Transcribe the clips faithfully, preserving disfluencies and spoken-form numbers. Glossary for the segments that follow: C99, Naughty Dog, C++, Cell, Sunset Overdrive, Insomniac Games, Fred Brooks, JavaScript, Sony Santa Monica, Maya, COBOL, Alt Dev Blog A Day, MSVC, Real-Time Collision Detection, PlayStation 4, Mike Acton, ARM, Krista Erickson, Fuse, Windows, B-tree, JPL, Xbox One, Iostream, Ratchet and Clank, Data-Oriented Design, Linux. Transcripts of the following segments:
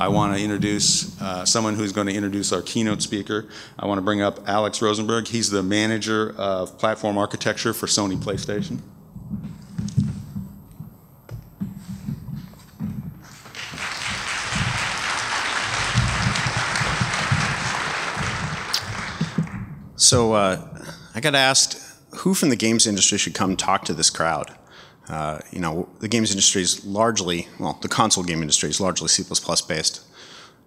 I want to introduce uh, someone who's going to introduce our keynote speaker. I want to bring up Alex Rosenberg. He's the manager of platform architecture for Sony PlayStation. So uh, I got asked, who from the games industry should come talk to this crowd? Uh, you know, the games industry is largely, well, the console game industry is largely C plus plus based.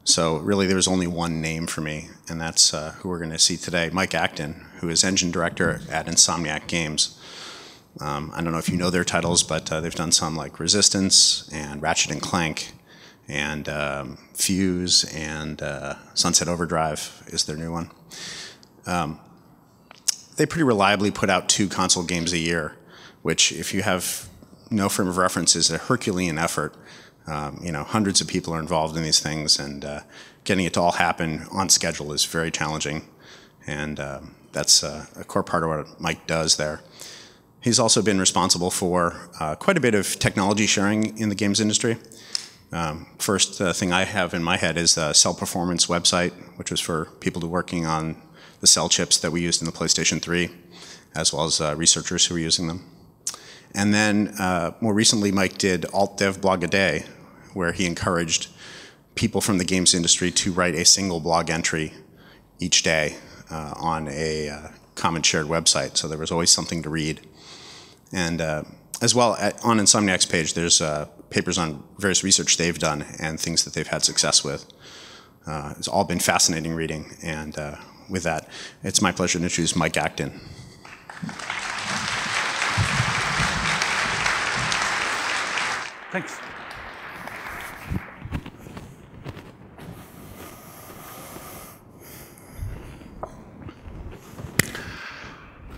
So really there's only one name for me, and that's uh, who we're going to see today, Mike Acton, who is engine director at Insomniac Games. Um, I don't know if you know their titles, but uh, they've done some like Resistance and Ratchet and Clank and um, Fuse and uh, Sunset Overdrive is their new one. Um, they pretty reliably put out two console games a year, which if you have no frame of reference is a Herculean effort. Um, you know, hundreds of people are involved in these things, and uh, getting it to all happen on schedule is very challenging. And um, that's uh, a core part of what Mike does there. He's also been responsible for uh, quite a bit of technology sharing in the games industry. Um, first uh, thing I have in my head is the Cell Performance website, which was for people working on the Cell chips that we used in the PlayStation three, as well as uh, researchers who were using them. And then uh, more recently, Mike did Alt Dev Blog A Day, where he encouraged people from the games industry to write a single blog entry each day uh, on a uh, common shared website. So there was always something to read. And uh, as well, at, on Insomniac's page, there's uh, papers on various research they've done and things that they've had success with. Uh, it's all been fascinating reading. And uh, with that, it's my pleasure to introduce Mike Acton. Thanks.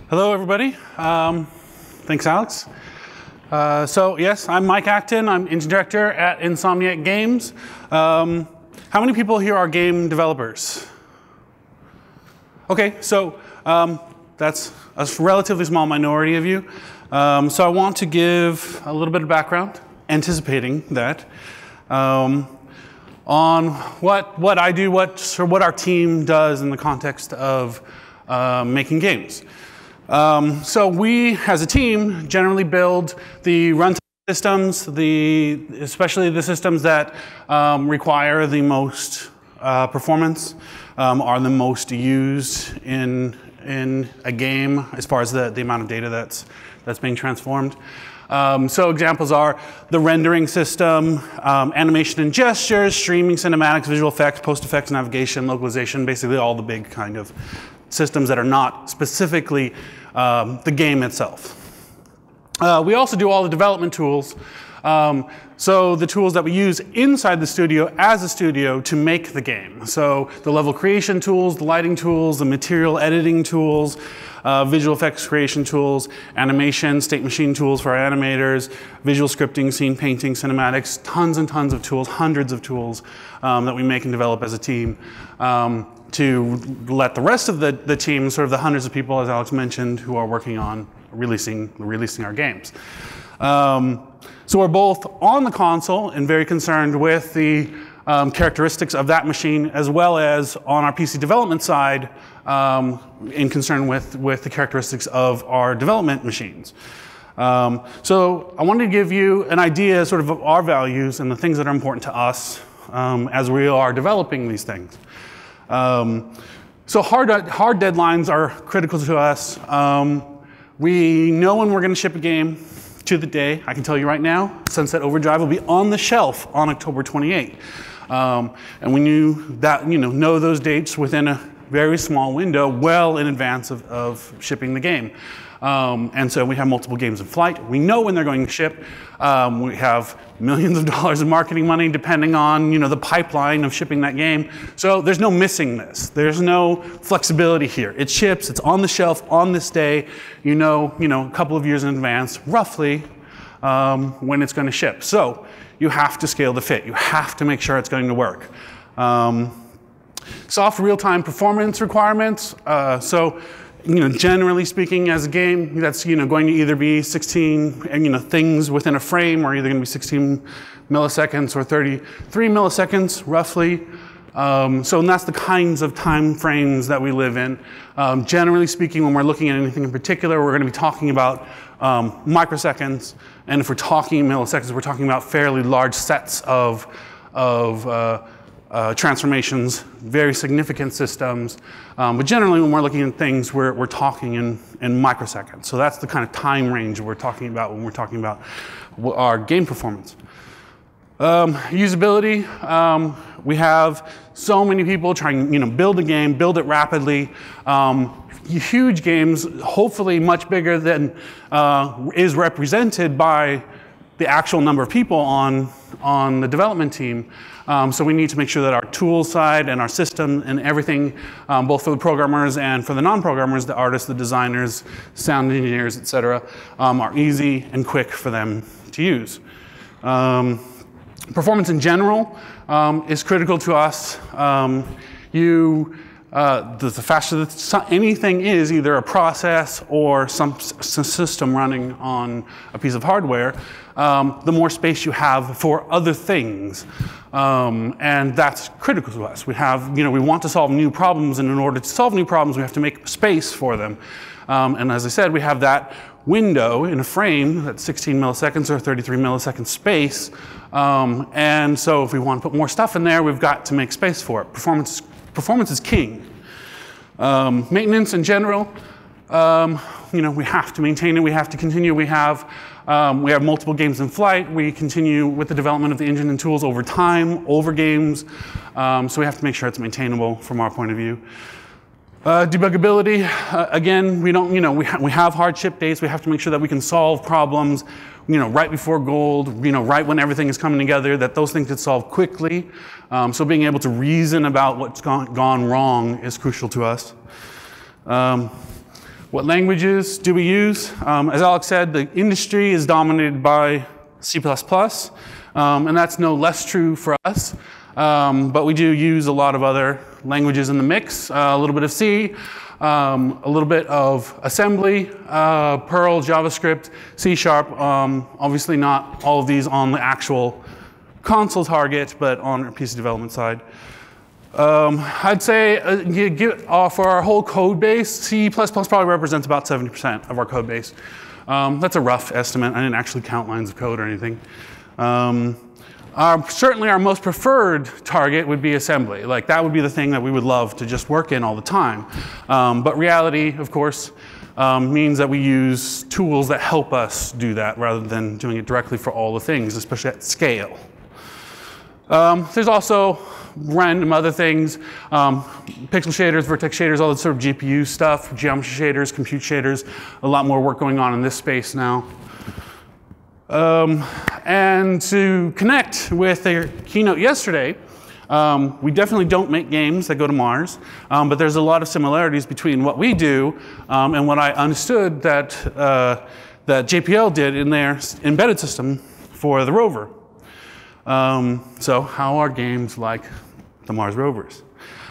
Hello, everybody. Um, thanks, Alex. Uh, so, yes, I'm Mike Acton. I'm Engine Director at Insomniac Games. Um, how many people here are game developers? Okay, so um, that's a relatively small minority of you. Um, so I want to give a little bit of background, anticipating that, um, on what what I do, what or what our team does in the context of uh, making games. Um, so we, as a team, generally build the runtime systems, the especially the systems that um, require the most uh, performance, um, are the most used in in a game as far as the the amount of data that's that's being transformed. Um, so examples are the rendering system, um, animation and gestures, streaming, cinematics, visual effects, post effects, navigation, localization, basically all the big kind of systems that are not specifically um, the game itself. Uh, we also do all the development tools. Um, so the tools that we use inside the studio as a studio to make the game. So the level creation tools, the lighting tools, the material editing tools, uh, visual effects creation tools, animation, state machine tools for our animators, visual scripting, scene painting, cinematics, tons and tons of tools, hundreds of tools um, that we make and develop as a team um, to let the rest of the, the team, sort of the hundreds of people, as Alex mentioned, who are working on releasing, releasing our games. Um, So we're both on the console and very concerned with the um, characteristics of that machine, as well as on our P C development side um, in concern with, with the characteristics of our development machines. Um, so I wanted to give you an idea sort of of our values and the things that are important to us um, as we are developing these things. Um, so hard, hard deadlines are critical to us. Um, we know when we're going to ship a game. To the day, I can tell you right now, Sunset Overdrive will be on the shelf on October twenty-eighth, um, and we knew that, you know, know those dates within a very small window, well in advance of, of shipping the game. Um, and so we have multiple games in flight. We know when they're going to ship. Um, we have millions of dollars in marketing money, depending on, you know, the pipeline of shipping that game. So there's no missing this. There's no flexibility here. It ships. It's on the shelf on this day. You know, you know, a couple of years in advance, roughly, um, when it's going to ship. So you have to scale the fit. You have to make sure it's going to work. Um, Soft real-time performance requirements. Uh, so, you know, generally speaking, as a game, that's, you know, going to either be sixteen, you know, things within a frame, or either going to be sixteen milliseconds or thirty-three milliseconds roughly. Um, so that's the kinds of time frames that we live in. Um, generally speaking, when we're looking at anything in particular, we're going to be talking about um, microseconds. And if we're talking milliseconds, we're talking about fairly large sets of, of uh, uh, transformations, very significant systems. Um, but generally, when we're looking at things, we're, we're talking in, in microseconds. So that's the kind of time range we're talking about when we're talking about our game performance. Um, usability, um, we have so many people trying, you know, build a game, build it rapidly. Um, huge games, hopefully much bigger than uh, is represented by the actual number of people on, on the development team. Um, so we need to make sure that our tool side and our system and everything, um, both for the programmers and for the non-programmers, the artists, the designers, sound engineers, et cetera, um, are easy and quick for them to use. Um, Performance in general um, is critical to us. Um, you, uh, the, the faster that anything is, either a process or some system running on a piece of hardware, um, the more space you have for other things. Um, and that's critical to us. We have, you know, we want to solve new problems, and in order to solve new problems, we have to make space for them. Um, and as I said, we have that window in a frame, that's sixteen milliseconds or thirty-three milliseconds space. Um, and so if we want to put more stuff in there, we've got to make space for it. Performance, performance is king. Um, maintenance in general, um, you know, we have to maintain it. We have to continue. We have, um, we have multiple games in flight. We continue with the development of the engine and tools over time, over games. Um, so we have to make sure it's maintainable from our point of view. Uh, debuggability, uh, again, we don't, you know, we, ha we have hardship dates. We have to make sure that we can solve problems, you know, right before gold, you know, right when everything is coming together, that those things get solved quickly. Um, so being able to reason about what's gone, gone wrong is crucial to us. Um, what languages do we use? Um, as Alex said, the industry is dominated by C plus plus, um, and that's no less true for us. Um, but we do use a lot of other languages in the mix, uh, a little bit of C, um, a little bit of assembly, uh, Perl, JavaScript, C Sharp. Um, obviously not all of these on the actual console target, but on our P C development side. Um, I'd say uh, you get, uh, for our whole code base, C plus plus probably represents about seventy percent of our code base. Um, that's a rough estimate. I didn't actually count lines of code or anything. Um, Our, certainly our most preferred target would be assembly. Like that would be the thing that we would love to just work in all the time. Um, but reality, of course, um, means that we use tools that help us do that rather than doing it directly for all the things, especially at scale. Um, there's also random other things, um, pixel shaders, vertex shaders, all the sort of G P U stuff, geometry shaders, compute shaders, a lot more work going on in this space now. Um, and to connect with their keynote yesterday, um, we definitely don't make games that go to Mars, um, but there's a lot of similarities between what we do um, and what I understood that, uh, that J P L did in their embedded system for the rover. Um, so how are games like the Mars rovers?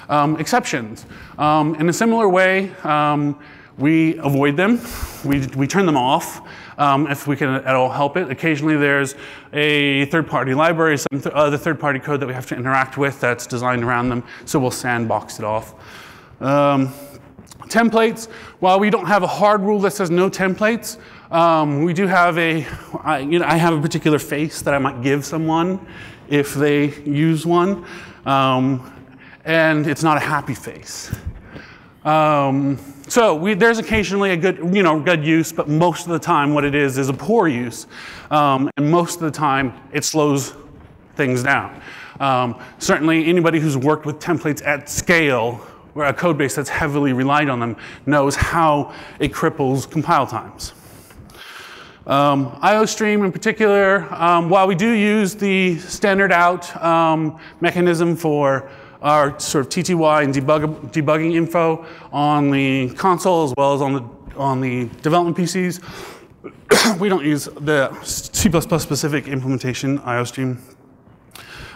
Um, exceptions. Um, in a similar way, um, we avoid them, we, we turn them off. Um, if we can at all help it. Occasionally there's a third-party library, some th other third-party code that we have to interact with that's designed around them, so we'll sandbox it off. Um, templates, while we don't have a hard rule that says no templates, um, we do have a, I, you know, I have a particular face that I might give someone if they use one, um, and it's not a happy face. Um, So we, there's occasionally a good, you know, good use, but most of the time what it is is a poor use. Um, and most of the time it slows things down. Um, certainly anybody who's worked with templates at scale, or a code base that's heavily relied on them, knows how it cripples compile times. Um, Iostream in particular, um, while we do use the standard out um, mechanism for our sort of T T Y and debug, debugging info on the console as well as on the, on the development P Cs. We don't use the C plus plus specific implementation, IOStream.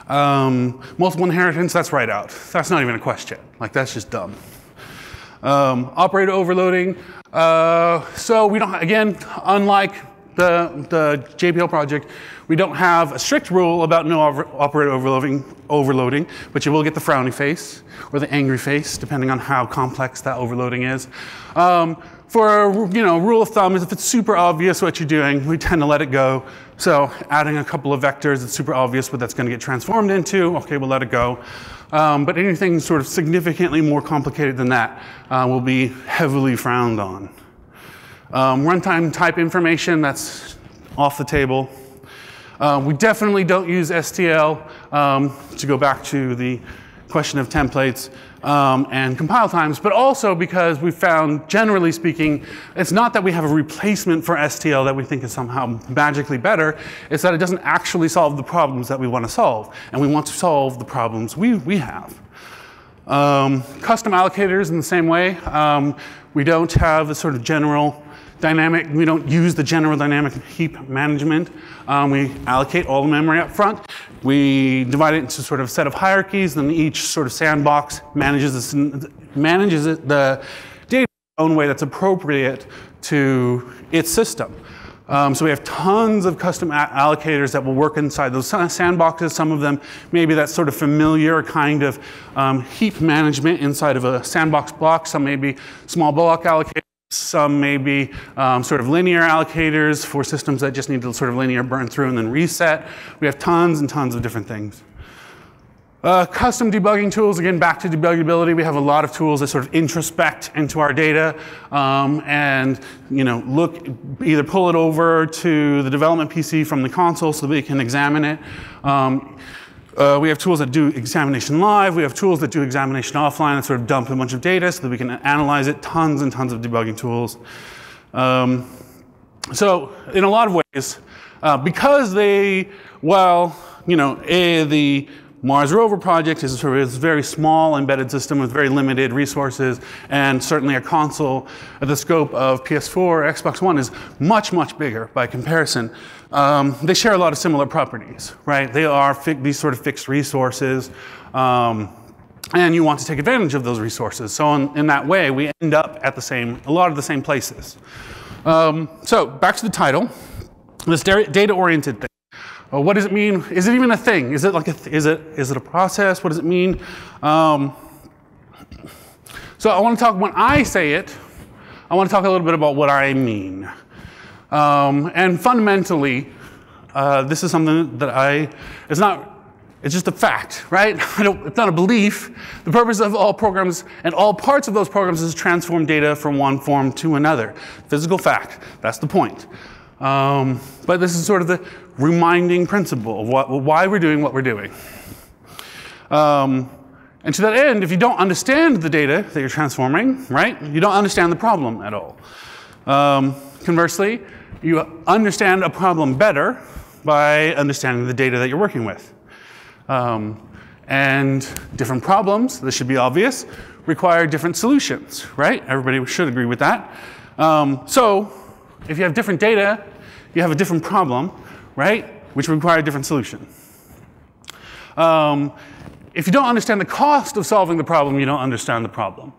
Um, multiple inheritance, that's right out. That's not even a question. Like, that's just dumb. Um, operator overloading. Uh, so we don't, again, unlike the, the J P L project, we don't have a strict rule about no over, operator overloading, overloading, but you will get the frowny face or the angry face, depending on how complex that overloading is. Um, for, you know, rule of thumb is if it's super obvious what you're doing, we tend to let it go. So adding a couple of vectors, it's super obvious what that's going to get transformed into. Okay, we'll let it go. Um, but anything sort of significantly more complicated than that uh, will be heavily frowned on. Um, runtime type information, that's off the table. Uh, we definitely don't use S T L, um, to go back to the question of templates um, and compile times, but also because we found, generally speaking, it's not that we have a replacement for S T L that we think is somehow magically better, it's that it doesn't actually solve the problems that we want to solve, and we want to solve the problems we, we have. Um, custom allocators in the same way, um, we don't have a sort of general dynamic, we don't use the general dynamic heap management. Um, we allocate all the memory up front. We divide it into sort of a set of hierarchies, then each sort of sandbox manages, this, manages the data in its own way that's appropriate to its system. Um, so we have tons of custom allocators that will work inside those sandboxes. Some of them, maybe that sort of familiar kind of um, heap management inside of a sandbox block. Some may be small block allocators. Some may be um, sort of linear allocators for systems that just need to sort of linear burn through and then reset. We have tons and tons of different things. Uh, custom debugging tools, again, back to debuggability. We have a lot of tools that sort of introspect into our data um, and, you know, look, either pull it over to the development P C from the console so that we can examine it. Um, Uh, we have tools that do examination live. We have tools that do examination offline that sort of dump a bunch of data so that we can analyze it. Tons and tons of debugging tools. Um, so in a lot of ways, uh, because they, well, you know, a, the Mars rover project is sort of a very small embedded system with very limited resources, and certainly a console at the scope of P S four or Xbox One is much, much bigger by comparison. Um, they share a lot of similar properties, right? They are fi these sort of fixed resources, um, and you want to take advantage of those resources. So in, in that way, we end up at the same, a lot of the same places. Um, so back to the title, this data-oriented thing. Uh, what does it mean? Is it even a thing? Is it like a th is it is it a process? What does it mean? Um, so I want to talk, when I say it, I want to talk a little bit about what I mean. Um, and fundamentally, uh, this is something that I, it's not, it's just a fact, right? I don't, it's not a belief. The purpose of all programs and all parts of those programs is to transform data from one form to another. Physical fact, that's the point. Um, but this is sort of the reminding principle of what, why we're doing what we're doing. Um, and to that end, if you don't understand the data that you're transforming, right, you don't understand the problem at all. Um, conversely, you understand a problem better by understanding the data that you're working with. Um, and different problems, this should be obvious, require different solutions, right? Everybody should agree with that. Um, so, if you have different data, you have a different problem, right? Which require a different solution. Um, if you don't understand the cost of solving the problem, you don't understand the problem,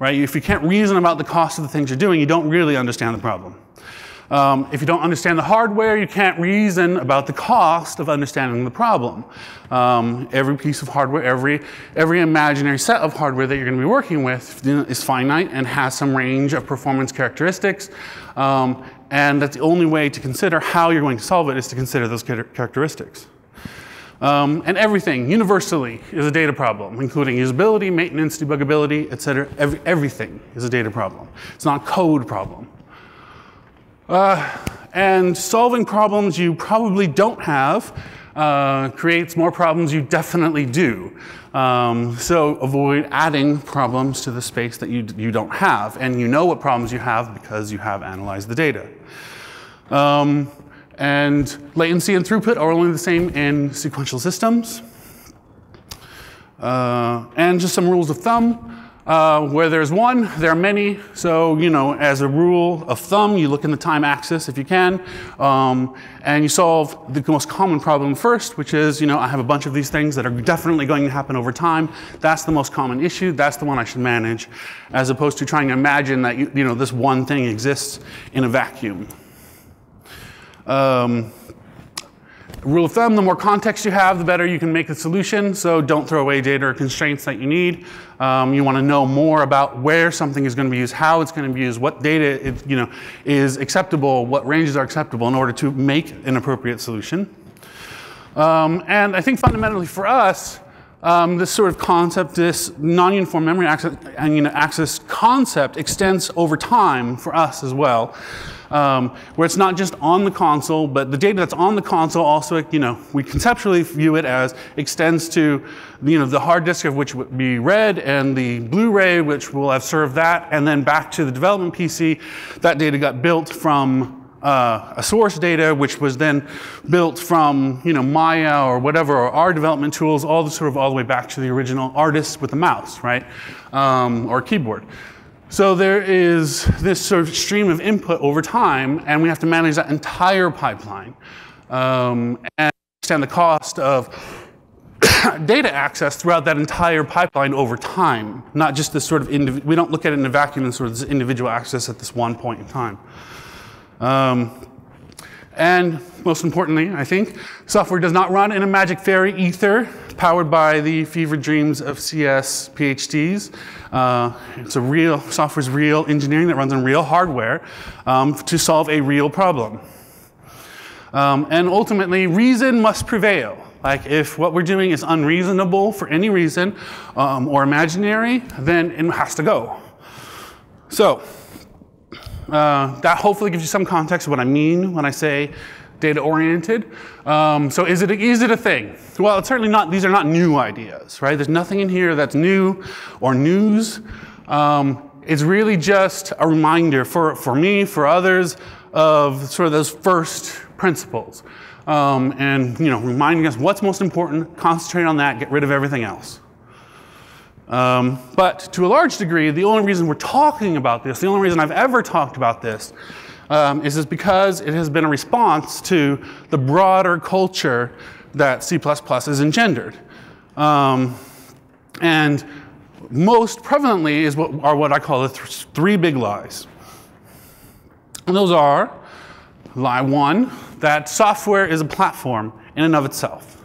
right? If you can't reason about the cost of the things you're doing, you don't really understand the problem. Um, if you don't understand the hardware, you can't reason about the cost of understanding the problem. Um, every piece of hardware, every, every imaginary set of hardware that you're going to be working with is finite and has some range of performance characteristics. Um, and that's the only way to consider how you're going to solve it is to consider those characteristics. Um, and everything, universally, is a data problem, including usability, maintenance, debuggability, et cetera. Every, everything is a data problem. It's not a code problem. Uh, and solving problems you probably don't have uh, creates more problems you definitely do. Um, so avoid adding problems to the space that you, you don't have. And you know what problems you have because you have analyzed the data. Um, and latency and throughput are only the same in sequential systems. Uh, and just some rules of thumb. Uh, where there's one, there are many. So, you know, as a rule of thumb, you look in the time axis if you can, um, and you solve the most common problem first, which is, you know, I have a bunch of these things that are definitely going to happen over time. That's the most common issue. That's the one I should manage, as opposed to trying to imagine that, you, you know, this one thing exists in a vacuum. Um, Rule of thumb, the more context you have, the better you can make the solution. So don't throw away data or constraints that you need. Um, you want to know more about where something is going to be used, how it's going to be used, what data it, you know, is acceptable, what ranges are acceptable in order to make an appropriate solution. Um, and I think fundamentally for us, um, this sort of concept, this non-uniform memory access, you know, access concept extends over time for us as well. Um, where it's not just on the console, but the data that's on the console also, you know, we conceptually view it as extends to, you know, the hard disk of which would be read and the Blu-ray, which will have served that, and then back to the development P C. That data got built from uh, a source data, which was then built from, you know, Maya or whatever, or our development tools, all the sort of all the way back to the original artist with the mouse, right, um, or keyboard. So there is this sort of stream of input over time, and we have to manage that entire pipeline um, and understand the cost of data access throughout that entire pipeline over time, not just this sort of, we don't look at it in a vacuum and sort of this individual access at this one point in time. Um, and most importantly, I think, software does not run in a magic fairy ether powered by the fever dreams of C S PhDs. Uh, it's a real, software's real engineering that runs on real hardware um, to solve a real problem. Um, and ultimately, reason must prevail. Like if what we're doing is unreasonable for any reason um, or imaginary, then it has to go. So uh, that hopefully gives you some context of what I mean when I say data-oriented. Um, so is it, a, is it a thing? Well, it's certainly not, these are not new ideas, right? There's nothing in here that's new or news. Um, it's really just a reminder for, for me, for others, of sort of those first principles. Um, and, you know, reminding us what's most important, concentrate on that, get rid of everything else. Um, but to a large degree, the only reason we're talking about this, the only reason I've ever talked about this, Um, is this because it has been a response to the broader culture that C plus plus has engendered. Um, and most prevalently is what, are what I call the th three big lies. And those are, lie one, that software is a platform in and of itself.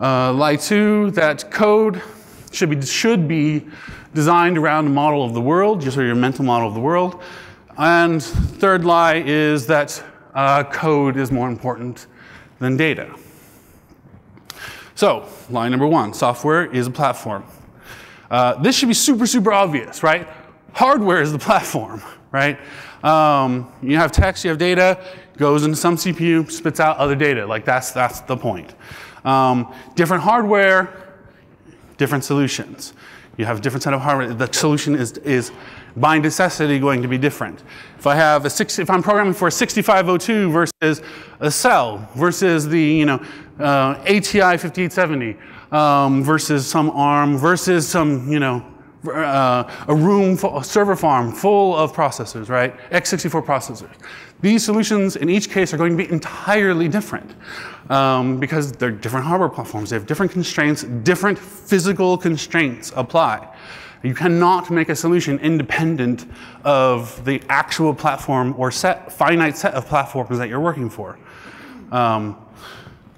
Uh, lie two, that code should be, should be designed around a model of the world, just or your mental model of the world. And third lie is that uh, code is more important than data. So lie number one, software is a platform. Uh, this should be super, super obvious, right? Hardware is the platform, right? Um, you have text, you have data, goes into some C P U, spits out other data. Like that's, that's the point. Um, different hardware, different solutions. You have a different set of hardware. The solution is, is by necessity going to be different. If I have a six, if I'm programming for a sixty-five oh two versus a Cell versus the you know uh, A T I fifty-eight seventy um, versus some ARM versus some you know uh, a room full, a server farm full of processors, right? X sixty-four processors. These solutions in each case are going to be entirely different um, because they're different hardware platforms. They have different constraints, different physical constraints apply. You cannot make a solution independent of the actual platform or set, finite set of platforms that you're working for. Um,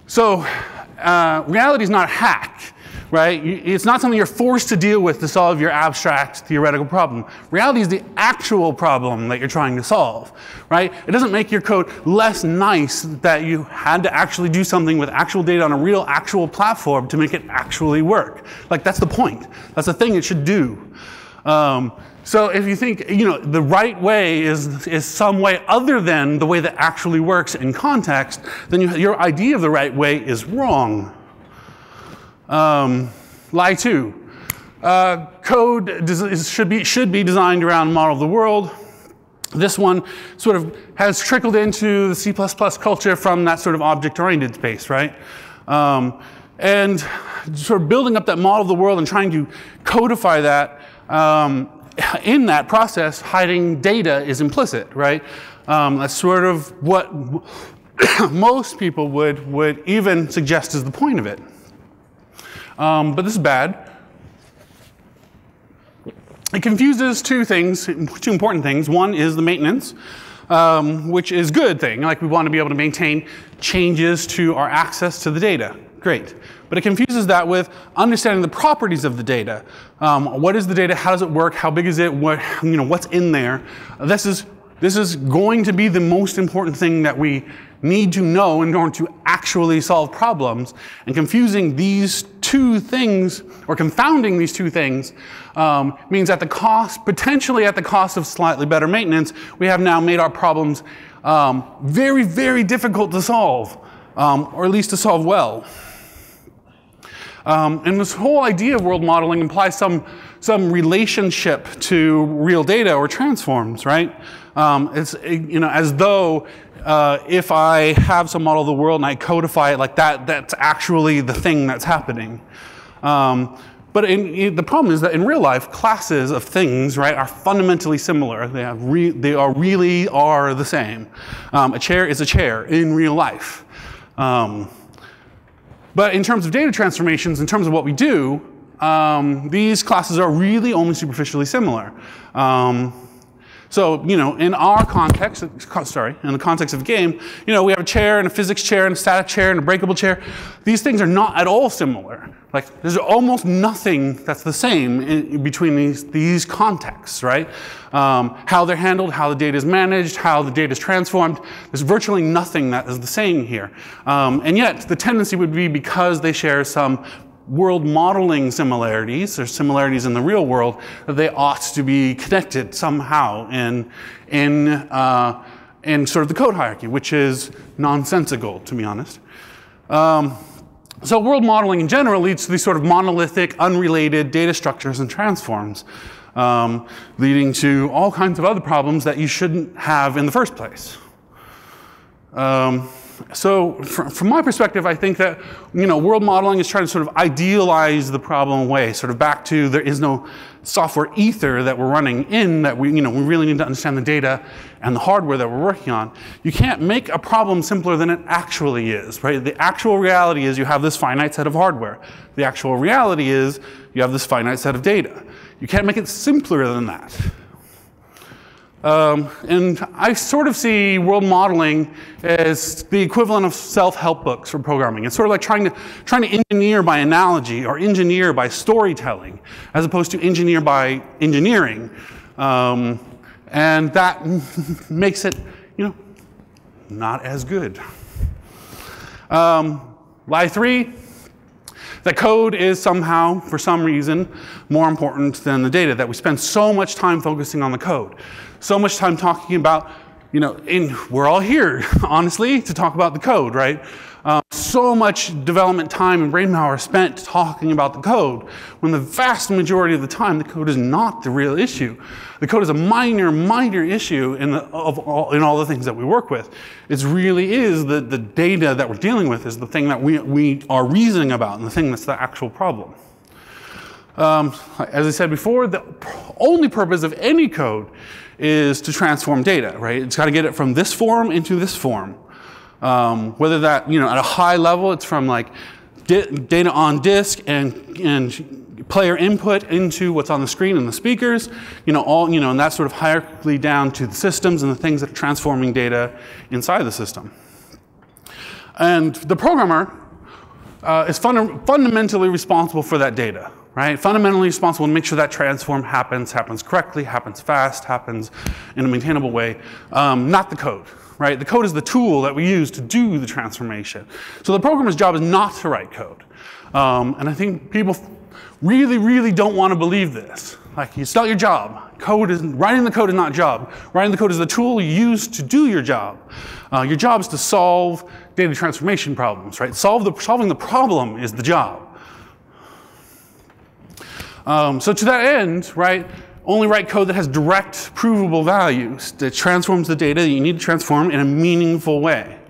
so uh, reality is not a hack, right? It's not something you're forced to deal with to solve your abstract theoretical problem. Reality is the actual problem that you're trying to solve, right? It doesn't make your code less nice that you had to actually do something with actual data on a real actual platform to make it actually work. Like that's the point. That's the thing it should do. Um, so if you think, you know, the right way is, is some way other than the way that actually works in context, then you, your idea of the right way is wrong. Um, lie two, uh, code is, should be, should be designed around a model of the world. This one sort of has trickled into the C plus plus culture from that sort of object-oriented space, right? Um, and sort of building up that model of the world and trying to codify that, um, in that process, hiding data is implicit, right? Um, that's sort of what most people would, would even suggest is the point of it. Um, but this is bad. It confuses two things, two important things. One is the maintenance. um, which is a good thing. Like, we want to be able to maintain changes to our access to the data. Great. But it confuses that with understanding the properties of the data. Um, what is the data? How does it work? How big is it? What, you know, what's in there? This is, this is going to be the most important thing that we need to know in order to actually solve problems. And confusing these two things, or confounding these two things, um, means at the cost, potentially at the cost of slightly better maintenance, we have now made our problems um, very, very difficult to solve, um, or at least to solve well. Um, and this whole idea of world modeling implies some, some relationship to real data or transforms, right? Um, it's, you know, as though uh, if I have some model of the world and I codify it like that, that's actually the thing that's happening. Um, but in, in, the problem is that in real life, classes of things, right, are fundamentally similar. They, have re they are really are the same. Um, a chair is a chair in real life. Um, But in terms of data transformations, in terms of what we do, um, these classes are really only superficially similar. Um, so, you know, in our context, sorry, in the context of a game, you know, we have a chair and a physics chair and a static chair and a breakable chair. These things are not at all similar. Like, there's almost nothing that's the same in between these, these contexts, right? Um, how they're handled, how the data is managed, how the data is transformed. There's virtually nothing that is the same here. Um, and yet, the tendency would be, because they share some world modeling similarities, or similarities in the real world, that they ought to be connected somehow in, in, uh, in sort of the code hierarchy, which is nonsensical, to be honest. Um, So world modeling in general leads to these sort of monolithic, unrelated data structures and transforms, um, leading to all kinds of other problems that you shouldn't have in the first place. Um, so fr from my perspective, I think that, you know, world modeling is trying to sort of idealize the problem away, sort of back to there is no software ether that we're running in, that we, you know, we really need to understand the data and the hardware that we're working on. You can't make a problem simpler than it actually is, right? The actual reality is you have this finite set of hardware. The actual reality is you have this finite set of data. You can't make it simpler than that. Um, and I sort of see world modeling as the equivalent of self-help books for programming. It's sort of like trying to, trying to engineer by analogy, or engineer by storytelling, as opposed to engineer by engineering. Um, and that makes it, you know, not as good. Um, lie three. That code is somehow, for some reason, more important than the data, that we spend so much time focusing on the code, so much time talking about, you know, in, we're all here, honestly, to talk about the code, right? Um, so much development time and brain power spent talking about the code, when the vast majority of the time, the code is not the real issue. The code is a minor, minor issue in, the, of all, in all the things that we work with. It really is the, the data that we're dealing with is the thing that we, we are reasoning about, and the thing that's the actual problem. Um, as I said before, the only purpose of any code is to transform data, right? It's got to get it from this form into this form. Um, whether that, you know, at a high level, it's from like di data on disk and, and player input into what's on the screen and the speakers, you know, all, you know, and that sort of hierarchically down to the systems and the things that are transforming data inside the system. And the programmer uh, is funda fundamentally responsible for that data, right? Fundamentally responsible to make sure that transform happens, happens correctly, happens fast, happens in a maintainable way, um, not the code. Right? The code is the tool that we use to do the transformation. So the programmer's job is not to write code. Um, and I think people really, really don't want to believe this. Like, it's not your job. Code is, writing the code is not your job. Writing the code is the tool you use to do your job. Uh, your job is to solve data transformation problems, right? Solve the, solving the problem is the job. Um, so to that end, right, only write code that has direct provable values, that transforms the data that you need to transform in a meaningful way.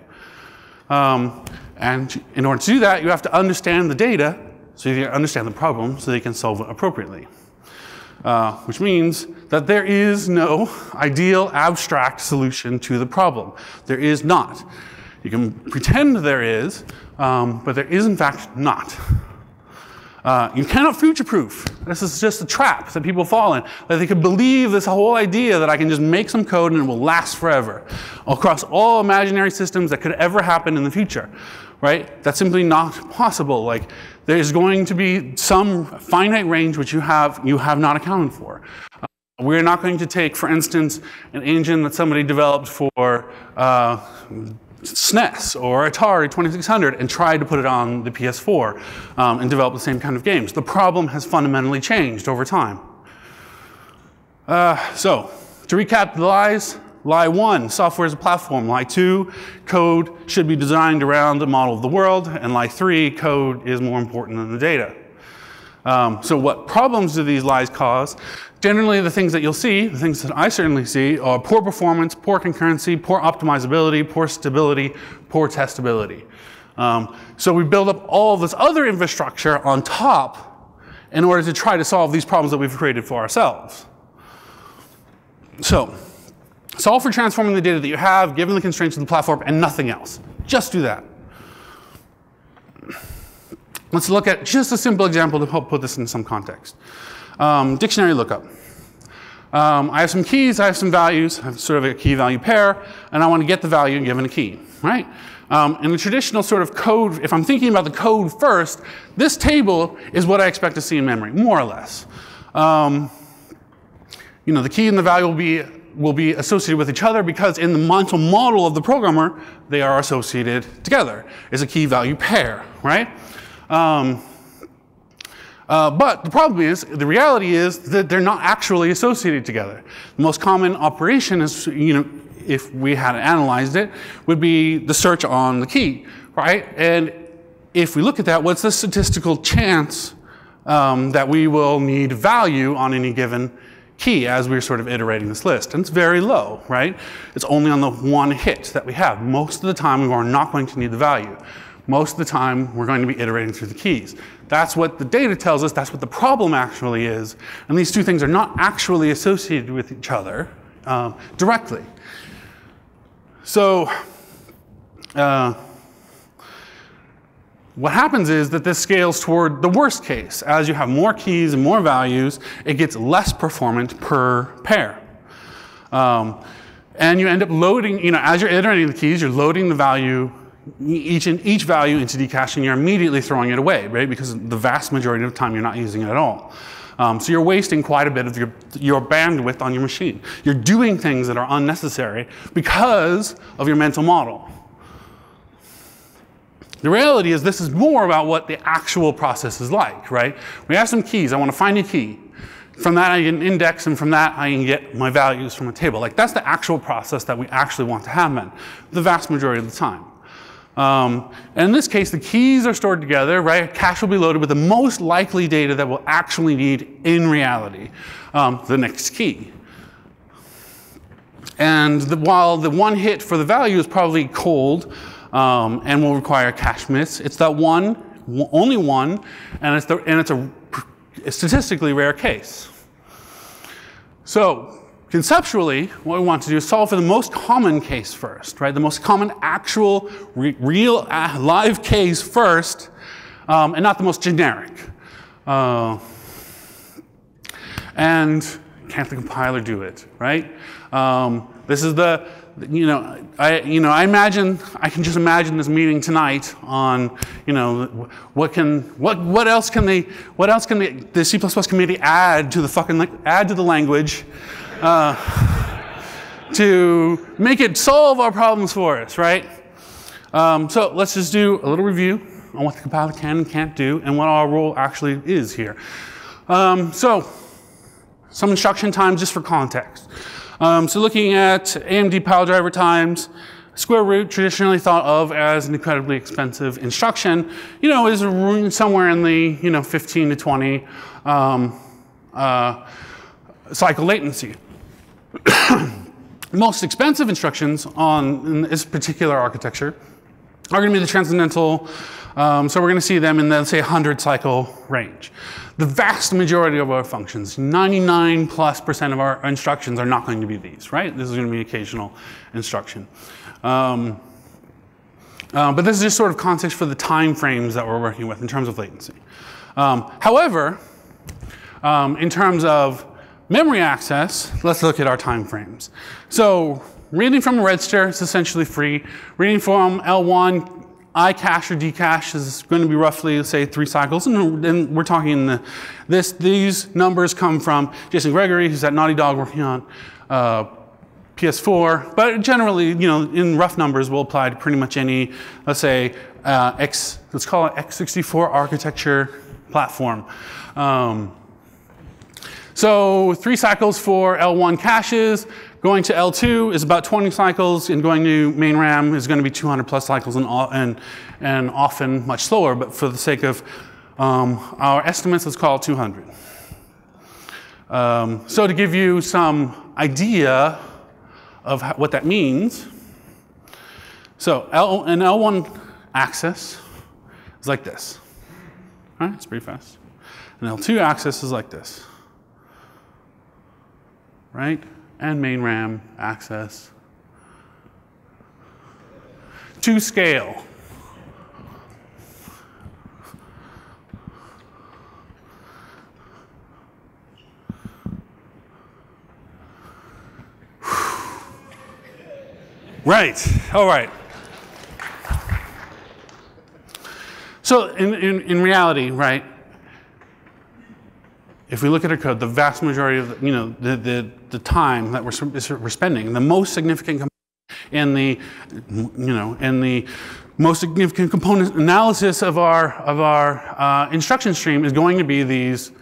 Um, and in order to do that, you have to understand the data so you can understand the problem so that you can solve it appropriately. Uh, which means that there is no ideal abstract solution to the problem. There is not. You can pretend there is, um, but there is in fact not. Uh, you cannot future-proof. This is just a trap that people fall in. That they could believe this whole idea that I can just make some code and it will last forever across all imaginary systems that could ever happen in the future, right? That's simply not possible. Like, there's going to be some finite range which you have you have not accounted for. Uh, we're not going to take, for instance, an engine that somebody developed for uh, S N E S or Atari twenty-six hundred and tried to put it on the P S four um, and develop the same kind of games. The problem has fundamentally changed over time. Uh, so to recap the lies, lie one, software is a platform. Lie two, code should be designed around the model of the world. And lie three, code is more important than the data. Um, so what problems do these lies cause? Generally, the things that you'll see, the things that I certainly see, are poor performance, poor concurrency, poor optimizability, poor stability, poor testability. Um, so we build up all this other infrastructure on top in order to try to solve these problems that we've created for ourselves. So solve for transforming the data that you have, given the constraints of the platform, and nothing else. Just do that. Let's look at just a simple example to help put this in some context. Um, dictionary lookup. Um, I have some keys, I have some values, I have sort of a key-value pair, and I want to get the value given a key, right? Um, in the traditional sort of code, if I'm thinking about the code first, this table is what I expect to see in memory, more or less. Um, you know, the key and the value will be will be associated with each other because in the mental model of the programmer, they are associated together. It's a key-value pair, right? Um, uh, but the problem is, the reality is that they're not actually associated together. The most common operation is, you know, if we had analyzed it, would be the search on the key, right? And if we look at that, what's the statistical chance um, that we will need value on any given key as we're sort of iterating this list? And it's very low, right? It's only on the one hit that we have. Most of the time, we are not going to need the value. Most of the time, we're going to be iterating through the keys. That's what the data tells us. That's what the problem actually is. And these two things are not actually associated with each other uh, directly. So uh, what happens is that this scales toward the worst case. As you have more keys and more values, it gets less performant per pair. Um, and you end up loading, you know, as you're iterating the keys, you're loading the value Each, in, each value into decache, and you're immediately throwing it away, right? Because the vast majority of the time, you're not using it at all. Um, so you're wasting quite a bit of your, your bandwidth on your machine. You're doing things that are unnecessary because of your mental model. The reality is this is more about what the actual process is like, right? We have some keys. I want to find a key. From that, I get an index, and from that, I can get my values from a table. Like, that's the actual process that we actually want to happen the vast majority of the time. Um, and in this case, the keys are stored together, right? A cache will be loaded with the most likely data that we'll actually need in reality, um, the next key. And the, while the one hit for the value is probably cold um, and will require a cache miss, it's that one, only one, and it's, the, and it's a, a statistically rare case. So conceptually, what we want to do is solve for the most common case first, right? The most common actual, re real, uh, live case first, um, and not the most generic. Uh, and can't the compiler do it, right? Um, this is the, you know, I, you know, I imagine, I can just imagine this meeting tonight on, you know, what can, what, what else can they, what else can they, the C plus plus committee add to the fucking, add to the language? Uh, to make it solve our problems for us, right? Um, so let's just do a little review on what the compiler can and can't do and what our role actually is here. Um, so some instruction times just for context. Um, so looking at A M D Piledriver times, square root, traditionally thought of as an incredibly expensive instruction, you know, is somewhere in the, you know, fifteen to twenty um, uh, cycle latency. Most expensive instructions on in this particular architecture are going to be the transcendental. Um, so we're going to see them in the, say, one hundred cycle range. The vast majority of our functions, ninety-nine plus percent of our instructions, are not going to be these, right? This is going to be occasional instruction. Um, uh, but this is just sort of context for the time frames that we're working with in terms of latency. Um, however, um, in terms of memory access, let's look at our time frames. So reading from a register is essentially free. Reading from L one, iCache or dcache is going to be roughly, say, three cycles. And then we're talking in the, this, these numbers come from Jason Gregory, who's at Naughty Dog working on uh, P S four. But generally, you know, in rough numbers, we'll apply to pretty much any, let's say, uh, X, let's call it X sixty-four architecture platform. Um, so three cycles for L one caches. Going to L two is about twenty cycles, and going to main RAM is going to be two hundred plus cycles and, and, and often much slower, but for the sake of um, our estimates, let's call it two hundred. Um, so to give you some idea of how, what that means, so L, an L one axis is like this. All right, it's pretty fast. An L two axis is like this, right? And main RAM access to scale. Right, all right. So in, in, in reality, right, if we look at our code, the vast majority of the, you know, the, the, the time that we're, we're spending, the most significant component in the, you know, in the most significant component analysis of our, of our uh, instruction stream is going to be these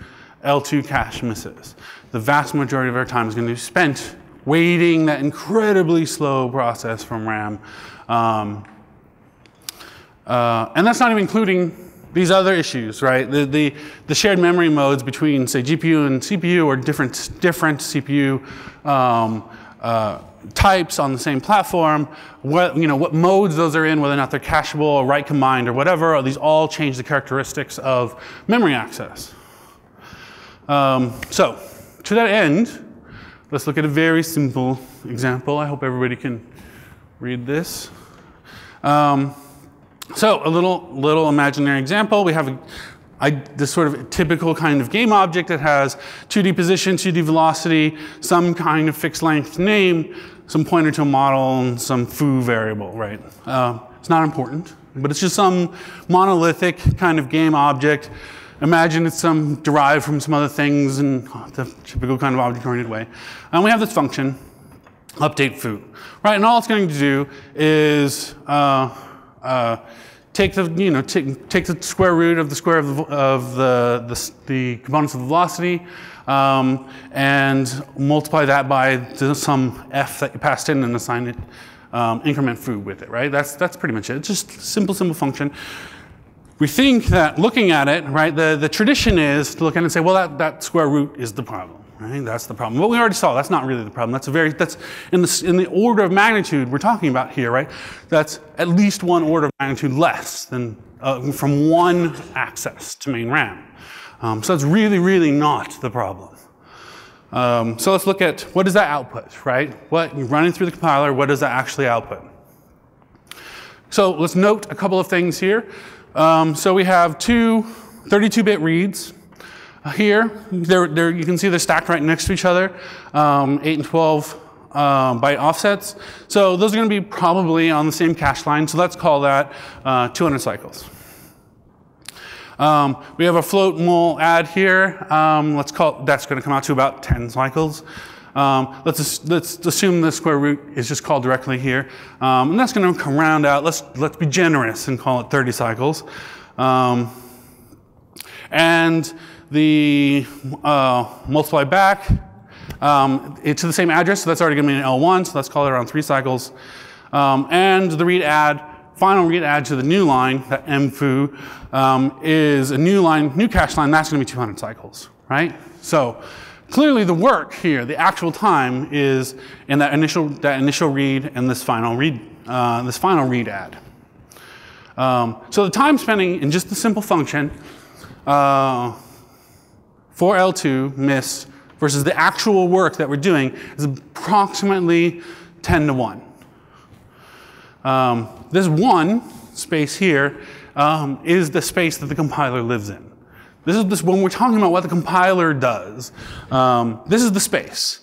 L two cache misses. The vast majority of our time is going to be spent waiting that incredibly slow process from RAM. Um, uh, and that's not even including these other issues, right? The, the, the shared memory modes between, say, G P U and C P U, or different, different C P U um, uh, types on the same platform, what, you know, what modes those are in, whether or not they're cacheable or write combined or whatever, or these all change the characteristics of memory access. Um, so to that end, let's look at a very simple example. I hope everybody can read this. Um, So a little little imaginary example. We have a, I, this sort of typical kind of game object that has two D position, two D velocity, some kind of fixed length name, some pointer to a model, and some foo variable, right? Uh, it's not important, but it's just some monolithic kind of game object. Imagine it's some derived from some other things in the typical kind of object-oriented way. And we have this function, update foo, right? And all it's going to do is uh, Uh, take the you know take take the square root of the square of the of the the, the components of the velocity, um, and multiply that by some f that you passed in and assign it um, increment foo with it. Right. That's that's pretty much it. It's just simple simple function. We think that looking at it, right, the the tradition is to look at it and say, well, that that square root is the problem. Right. That's the problem. What we already saw. That's not really the problem. That's a very that's in the in the order of magnitude we're talking about here. Right. That's at least one order of magnitude less than uh, from one access to main RAM. Um, so it's really really not the problem. Um, so let's look at what is that output. Right. What you're running through the compiler. What does that actually output? So let's note a couple of things here. Um, so we have two thirty-two bit reads. Here, they're, they're, you can see they're stacked right next to each other, um, eight and twelve um, byte offsets. So those are going to be probably on the same cache line, so let's call that uh, two hundred cycles. Um, we have a float mul add here. Um, let's call, that's going to come out to about ten cycles. Um, let's, let's assume the square root is just called directly here. Um, and that's going to come round out. Let's, let's be generous and call it thirty cycles. Um, and the uh, multiply back um, it to the same address, so that's already going to be an L one, so let's call it around three cycles. Um, and the read add, final read add to the new line, that mfoo, um, is a new line, new cache line, that's going to be two hundred cycles, right? So clearly the work here, the actual time, is in that initial, that initial read and this final read, uh, this final read add. Um, so the time spending in just the simple function uh, for L two miss versus the actual work that we're doing is approximately ten to one. Um, this one space here um, is the space that the compiler lives in. This is this when we're talking about what the compiler does. Um, this is the space.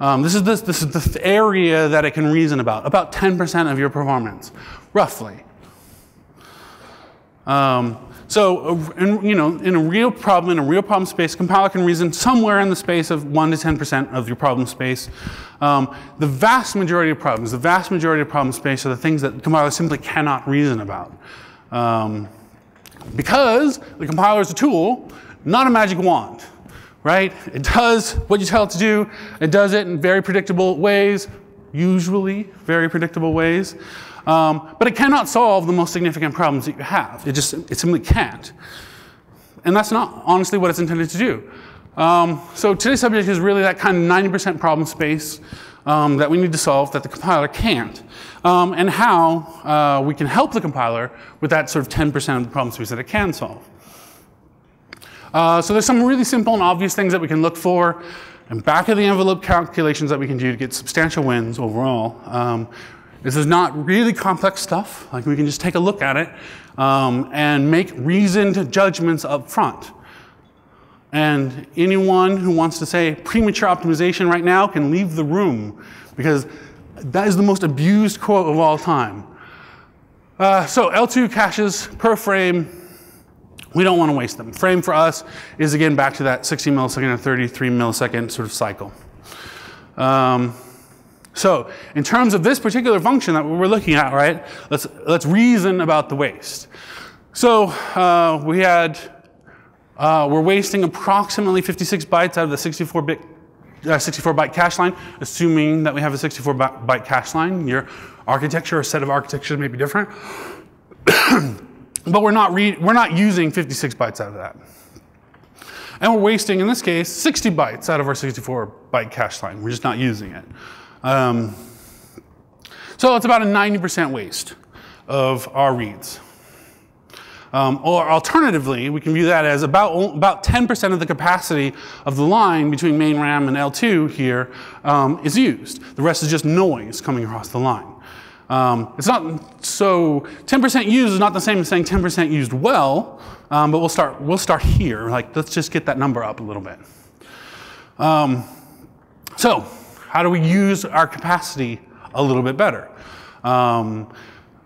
Um, this is this this is the area that it can reason about. About ten percent of your performance, roughly. Um, so, in, you know, in a real problem, in a real problem space, compiler can reason somewhere in the space of one to ten percent of your problem space. Um, the vast majority of problems, the vast majority of problem space are the things that the compiler simply cannot reason about. Um, because the compiler is a tool, not a magic wand, right? It does what you tell it to do. It does it in very predictable ways, usually very predictable ways. Um, but it cannot solve the most significant problems that you have. It just, it simply can't. And that's not honestly what it's intended to do. Um, so today's subject is really that kind of ninety percent problem space um, that we need to solve that the compiler can't. Um, and how uh, we can help the compiler with that sort of ten percent of the problem space that it can solve. Uh, so there's some really simple and obvious things that we can look for and back of the envelope calculations that we can do to get substantial wins overall. Um, This is not really complex stuff. Like, we can just take a look at it um, and make reasoned judgments up front. And anyone who wants to say premature optimization right now can leave the room, because that is the most abused quote of all time. Uh, so L two caches per frame, we don't want to waste them. Frame for us is, again, back to that sixty millisecond or thirty-three millisecond sort of cycle. Um, So in terms of this particular function that we're looking at, right, let's, let's reason about the waste. So uh, we had, uh, we're wasting approximately fifty-six bytes out of the sixty-four bit, uh, sixty-four byte cache line, assuming that we have a sixty-four byte cache line. Your architecture or set of architectures may be different. But we're not, re we're not using fifty-six bytes out of that. And we're wasting, in this case, sixty bytes out of our sixty-four byte cache line. We're just not using it. Um, so it's about a ninety percent waste of our reads. Um, or alternatively, we can view that as about about ten percent of the capacity of the line between main RAM and L two here um, is used. The rest is just noise coming across the line. Um, it's not so ten percent used is not the same as saying ten percent used well, um, but we'll start we'll start here. Like, let's just get that number up a little bit. Um, so. How do we use our capacity a little bit better? Um,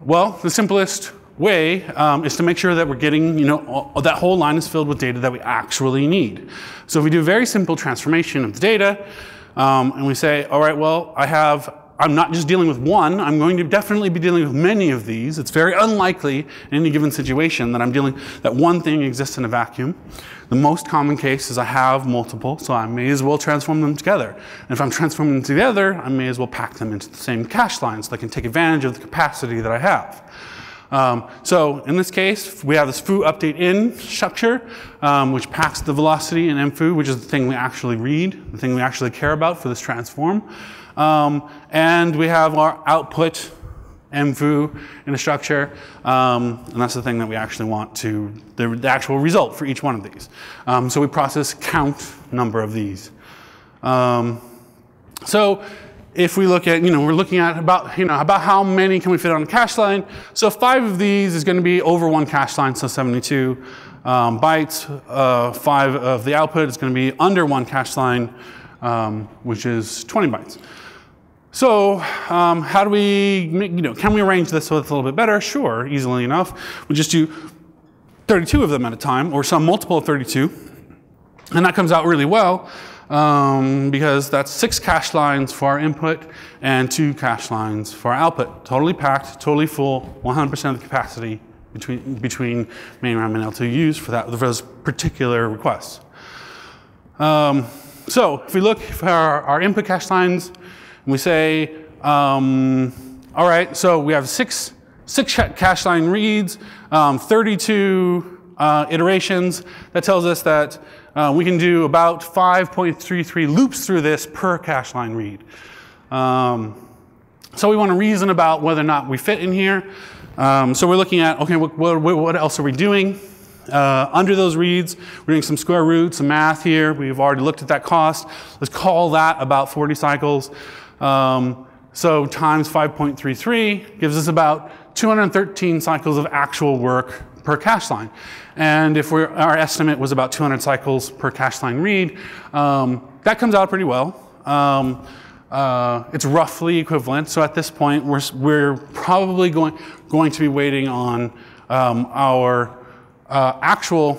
well, the simplest way um, is to make sure that we're getting, you know, all, that whole line is filled with data that we actually need. So if we do a very simple transformation of the data, um, and we say, all right, well, I have, I'm not just dealing with one, I'm going to definitely be dealing with many of these. It's very unlikely in any given situation that I'm dealing, that one thing exists in a vacuum. The most common case is I have multiple, so I may as well transform them together. And if I'm transforming them together, I may as well pack them into the same cache line so I can take advantage of the capacity that I have. Um, so in this case, we have this foo update in structure, um, which packs the velocity in mfoo, which is the thing we actually read, the thing we actually care about for this transform. Um, and we have our output mfoo in a structure, um, and that's the thing that we actually want to, the, the actual result for each one of these. Um, so we process count number of these. Um, so if we look at, you know, we're looking at about, you know, about how many can we fit on a cache line. So five of these is going to be over one cache line, so seventy-two um, bytes. Uh, five of the output is going to be under one cache line, um, which is twenty bytes. So um, how do we, you know, can we arrange this so it's a little bit better? Sure, easily enough. We just do thirty-two of them at a time, or some multiple of thirty-two. And that comes out really well, um, because that's six cache lines for our input and two cache lines for our output. Totally packed, totally full, one hundred percent of the capacity between, between main RAM and L two used for, that, for those particular requests. Um, so if we look for our, our input cache lines, we say, um, all right, so we have six, six cache line reads, um, thirty-two uh, iterations. That tells us that uh, we can do about five point three three loops through this per cache line read. Um, so we want to reason about whether or not we fit in here. Um, so we're looking at, okay, what, what, what else are we doing? Uh, under those reads, we're doing some square root, some math here. We've already looked at that cost. Let's call that about forty cycles. Um, so times five point three three gives us about two hundred thirteen cycles of actual work per cache line. And if we're, our estimate was about two hundred cycles per cache line read, um, that comes out pretty well. Um, uh, it's roughly equivalent. So at this point, we're, we're probably going, going to be waiting on um, our uh, actual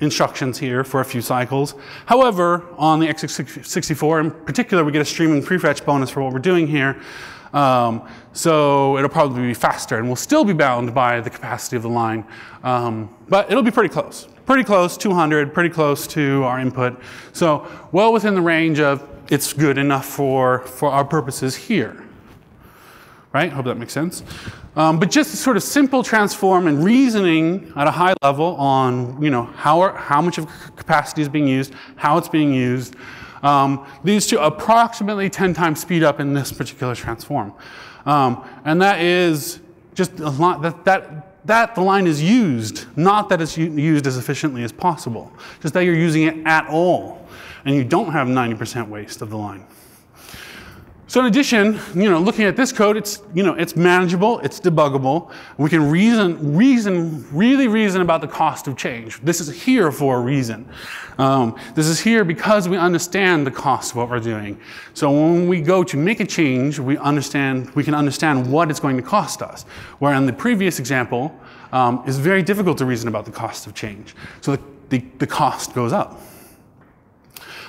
instructions here for a few cycles. However, on the X sixty-four in particular, we get a streaming prefetch bonus for what we're doing here. Um, so it'll probably be faster, and we'll still be bound by the capacity of the line. Um, but it'll be pretty close. Pretty close, two hundred, pretty close to our input. So well within the range of it's good enough for, for our purposes here. Right? Hope that makes sense. Um, but just sort of simple transform and reasoning at a high level on, you know, how, are, how much of capacity is being used, how it's being used, um, leads to approximately ten times speed up in this particular transform. Um, and that is just a lot, that, that, that the line is used, not that it's used as efficiently as possible, just that you're using it at all. And you don't have ninety percent waste of the line. So in addition, you know, looking at this code, it's, you know, it's manageable, it's debuggable. We can reason, reason, really reason about the cost of change. This is here for a reason. Um, this is here because we understand the cost of what we're doing. So when we go to make a change, we understand, we can understand what it's going to cost us. Where in the previous example, um, it's very difficult to reason about the cost of change. So the, the, the cost goes up.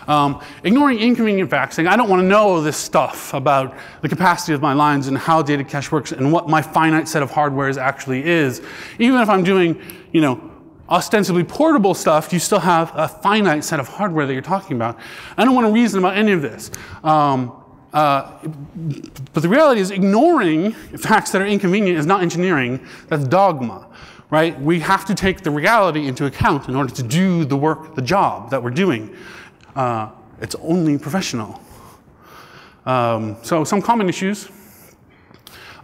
Um, ignoring inconvenient facts, saying I don't want to know this stuff about the capacity of my lines and how data cache works and what my finite set of hardware is actually is. Even if I'm doing, you know, ostensibly portable stuff, you still have a finite set of hardware that you're talking about. I don't want to reason about any of this. Um, uh, but the reality is ignoring facts that are inconvenient is not engineering, that's dogma. Right? We have to take the reality into account in order to do the work, the job that we're doing. Uh, it's only professional. Um, so some common issues.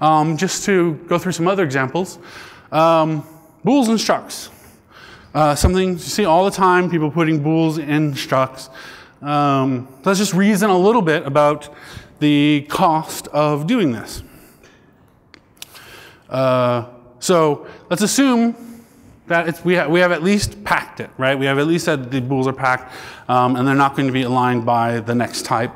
Um, just to go through some other examples. Um, bools and structs. Uh, something you see all the time, people putting bools in structs. Um, let's just reason a little bit about the cost of doing this. Uh, so let's assume that it's, we, ha we have at least packed it, right? We have at least said the bools are packed, um, and they're not going to be aligned by the next type.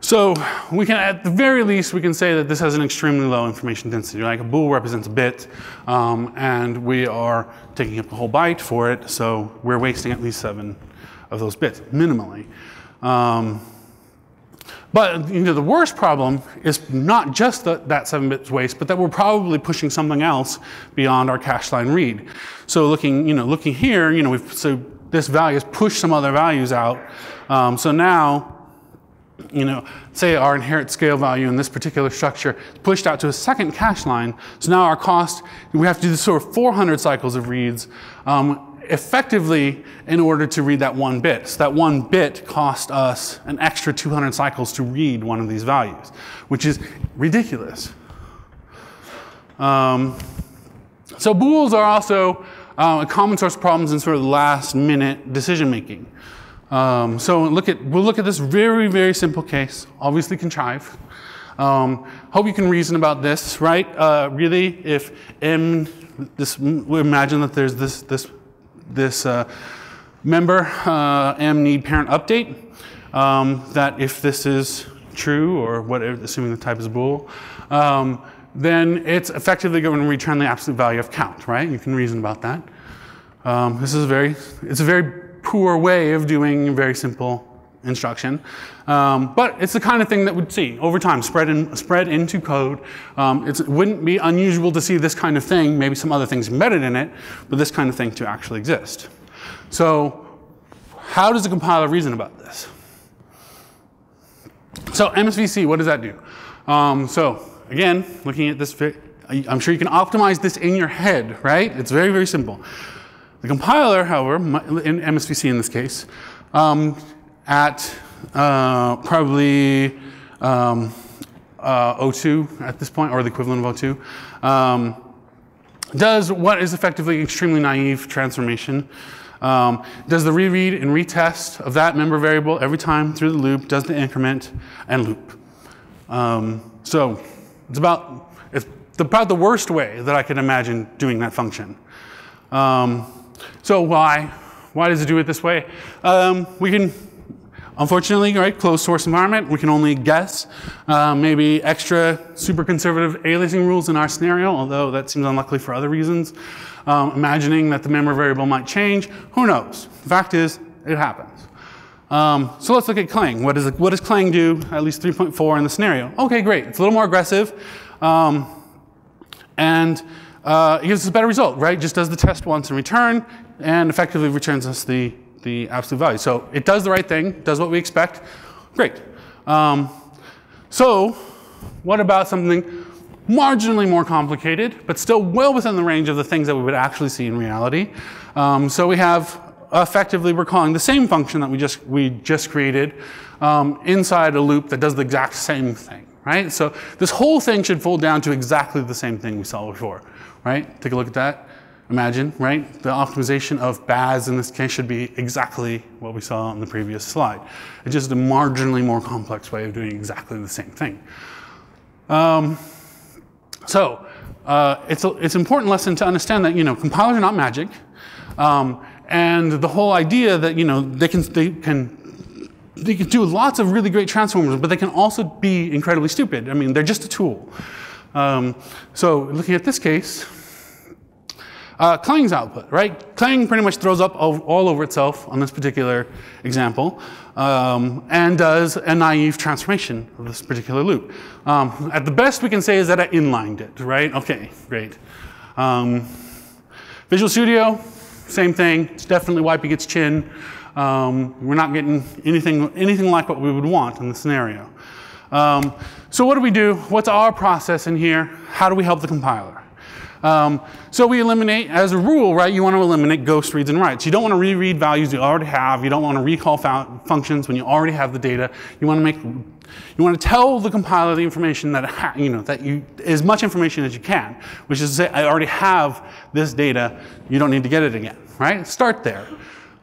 So we can, at the very least, we can say that this has an extremely low information density. Like a bool represents a bit, um, and we are taking up a whole byte for it, so we're wasting at least seven of those bits, minimally. Um, But you know, the worst problem is not just the, that seven bits waste, but that we're probably pushing something else beyond our cache line read. So looking, you know, looking here, you know, we've, so this value has pushed some other values out. Um, so now, you know, say our inherit scale value in this particular structure pushed out to a second cache line. So now our cost, we have to do this sort of four hundred cycles of reads. Um, effectively in order to read that one bit. So that one bit cost us an extra two hundred cycles to read one of these values, which is ridiculous. Um, so bools are also uh, a common source of problems in sort of last minute decision making. Um, so look at, we'll look at this very, very simple case, obviously contrived. Um, hope you can reason about this, right? Uh, really, if M, this, we imagine that there's this, this this uh, member uh, M need parent update, um, that if this is true or whatever, assuming the type is bool, um, then it's effectively going to return the absolute value of count, right? You can reason about that. Um, this is very, it's a very poor way of doing a very simple instruction, um, but it's the kind of thing that we'd see over time spread, in, spread into code. Um, it's, it wouldn't be unusual to see this kind of thing, maybe some other things embedded in it, but this kind of thing to actually exist. So how does the compiler reason about this? So M S V C, what does that do? Um, so again, looking at this, I'm sure you can optimize this in your head, right? It's very, very simple. The compiler, however, in M S V C in this case, um, at uh, probably um, uh, O two at this point, or the equivalent of O two, um, does what is effectively extremely naive transformation. Um, does the reread and retest of that member variable every time through the loop, does the increment and loop. Um, so it's about, it's about the worst way that I could imagine doing that function. Um, so why? Why does it do it this way? Um, we can, unfortunately, right, closed source environment, we can only guess. Uh, maybe extra super conservative aliasing rules in our scenario, although that seems unlikely for other reasons. Um, imagining that the memory variable might change, who knows? The fact is, it happens. Um, so let's look at Clang. What, is it, what does Clang do, at least three point four in the scenario? Okay, great, it's a little more aggressive. Um, and uh, it gives us a better result, right? Just does the test once in return and effectively returns us the, the absolute value. So it does the right thing, does what we expect, great. Um, so what about something marginally more complicated, but still well within the range of the things that we would actually see in reality? Um, so we have effectively we're calling the same function that we just, we just created um, inside a loop that does the exact same thing, right? So this whole thing should fold down to exactly the same thing we saw before, right? Take a look at that. Imagine, right? The optimization of B A S in this case should be exactly what we saw on the previous slide. It's just a marginally more complex way of doing exactly the same thing. Um, so uh, it's, a, it's an important lesson to understand that, you know, compilers are not magic. Um, And the whole idea that, you know, they can, they can they can do lots of really great transformers, but they can also be incredibly stupid. I mean, they're just a tool. Um, so looking at this case, uh, Clang's output, right? Clang pretty much throws up all, all over itself on this particular example um, and does a naive transformation of this particular loop. Um, at the best we can say is that I inlined it, right? Okay, great. Um, Visual Studio, same thing, it's definitely wiping its chin. Um, we're not getting anything, anything like what we would want in the scenario. Um, so what do we do? What's our process in here? How do we help the compiler? Um, so we eliminate, as a rule, right, you want to eliminate ghost reads and writes. You don't want to reread values you already have. You don't want to recall functions when you already have the data. You want to make, you want to tell the compiler the information that, ha you know, that you, as much information as you can, which is to say, I already have this data. You don't need to get it again, right? Start there.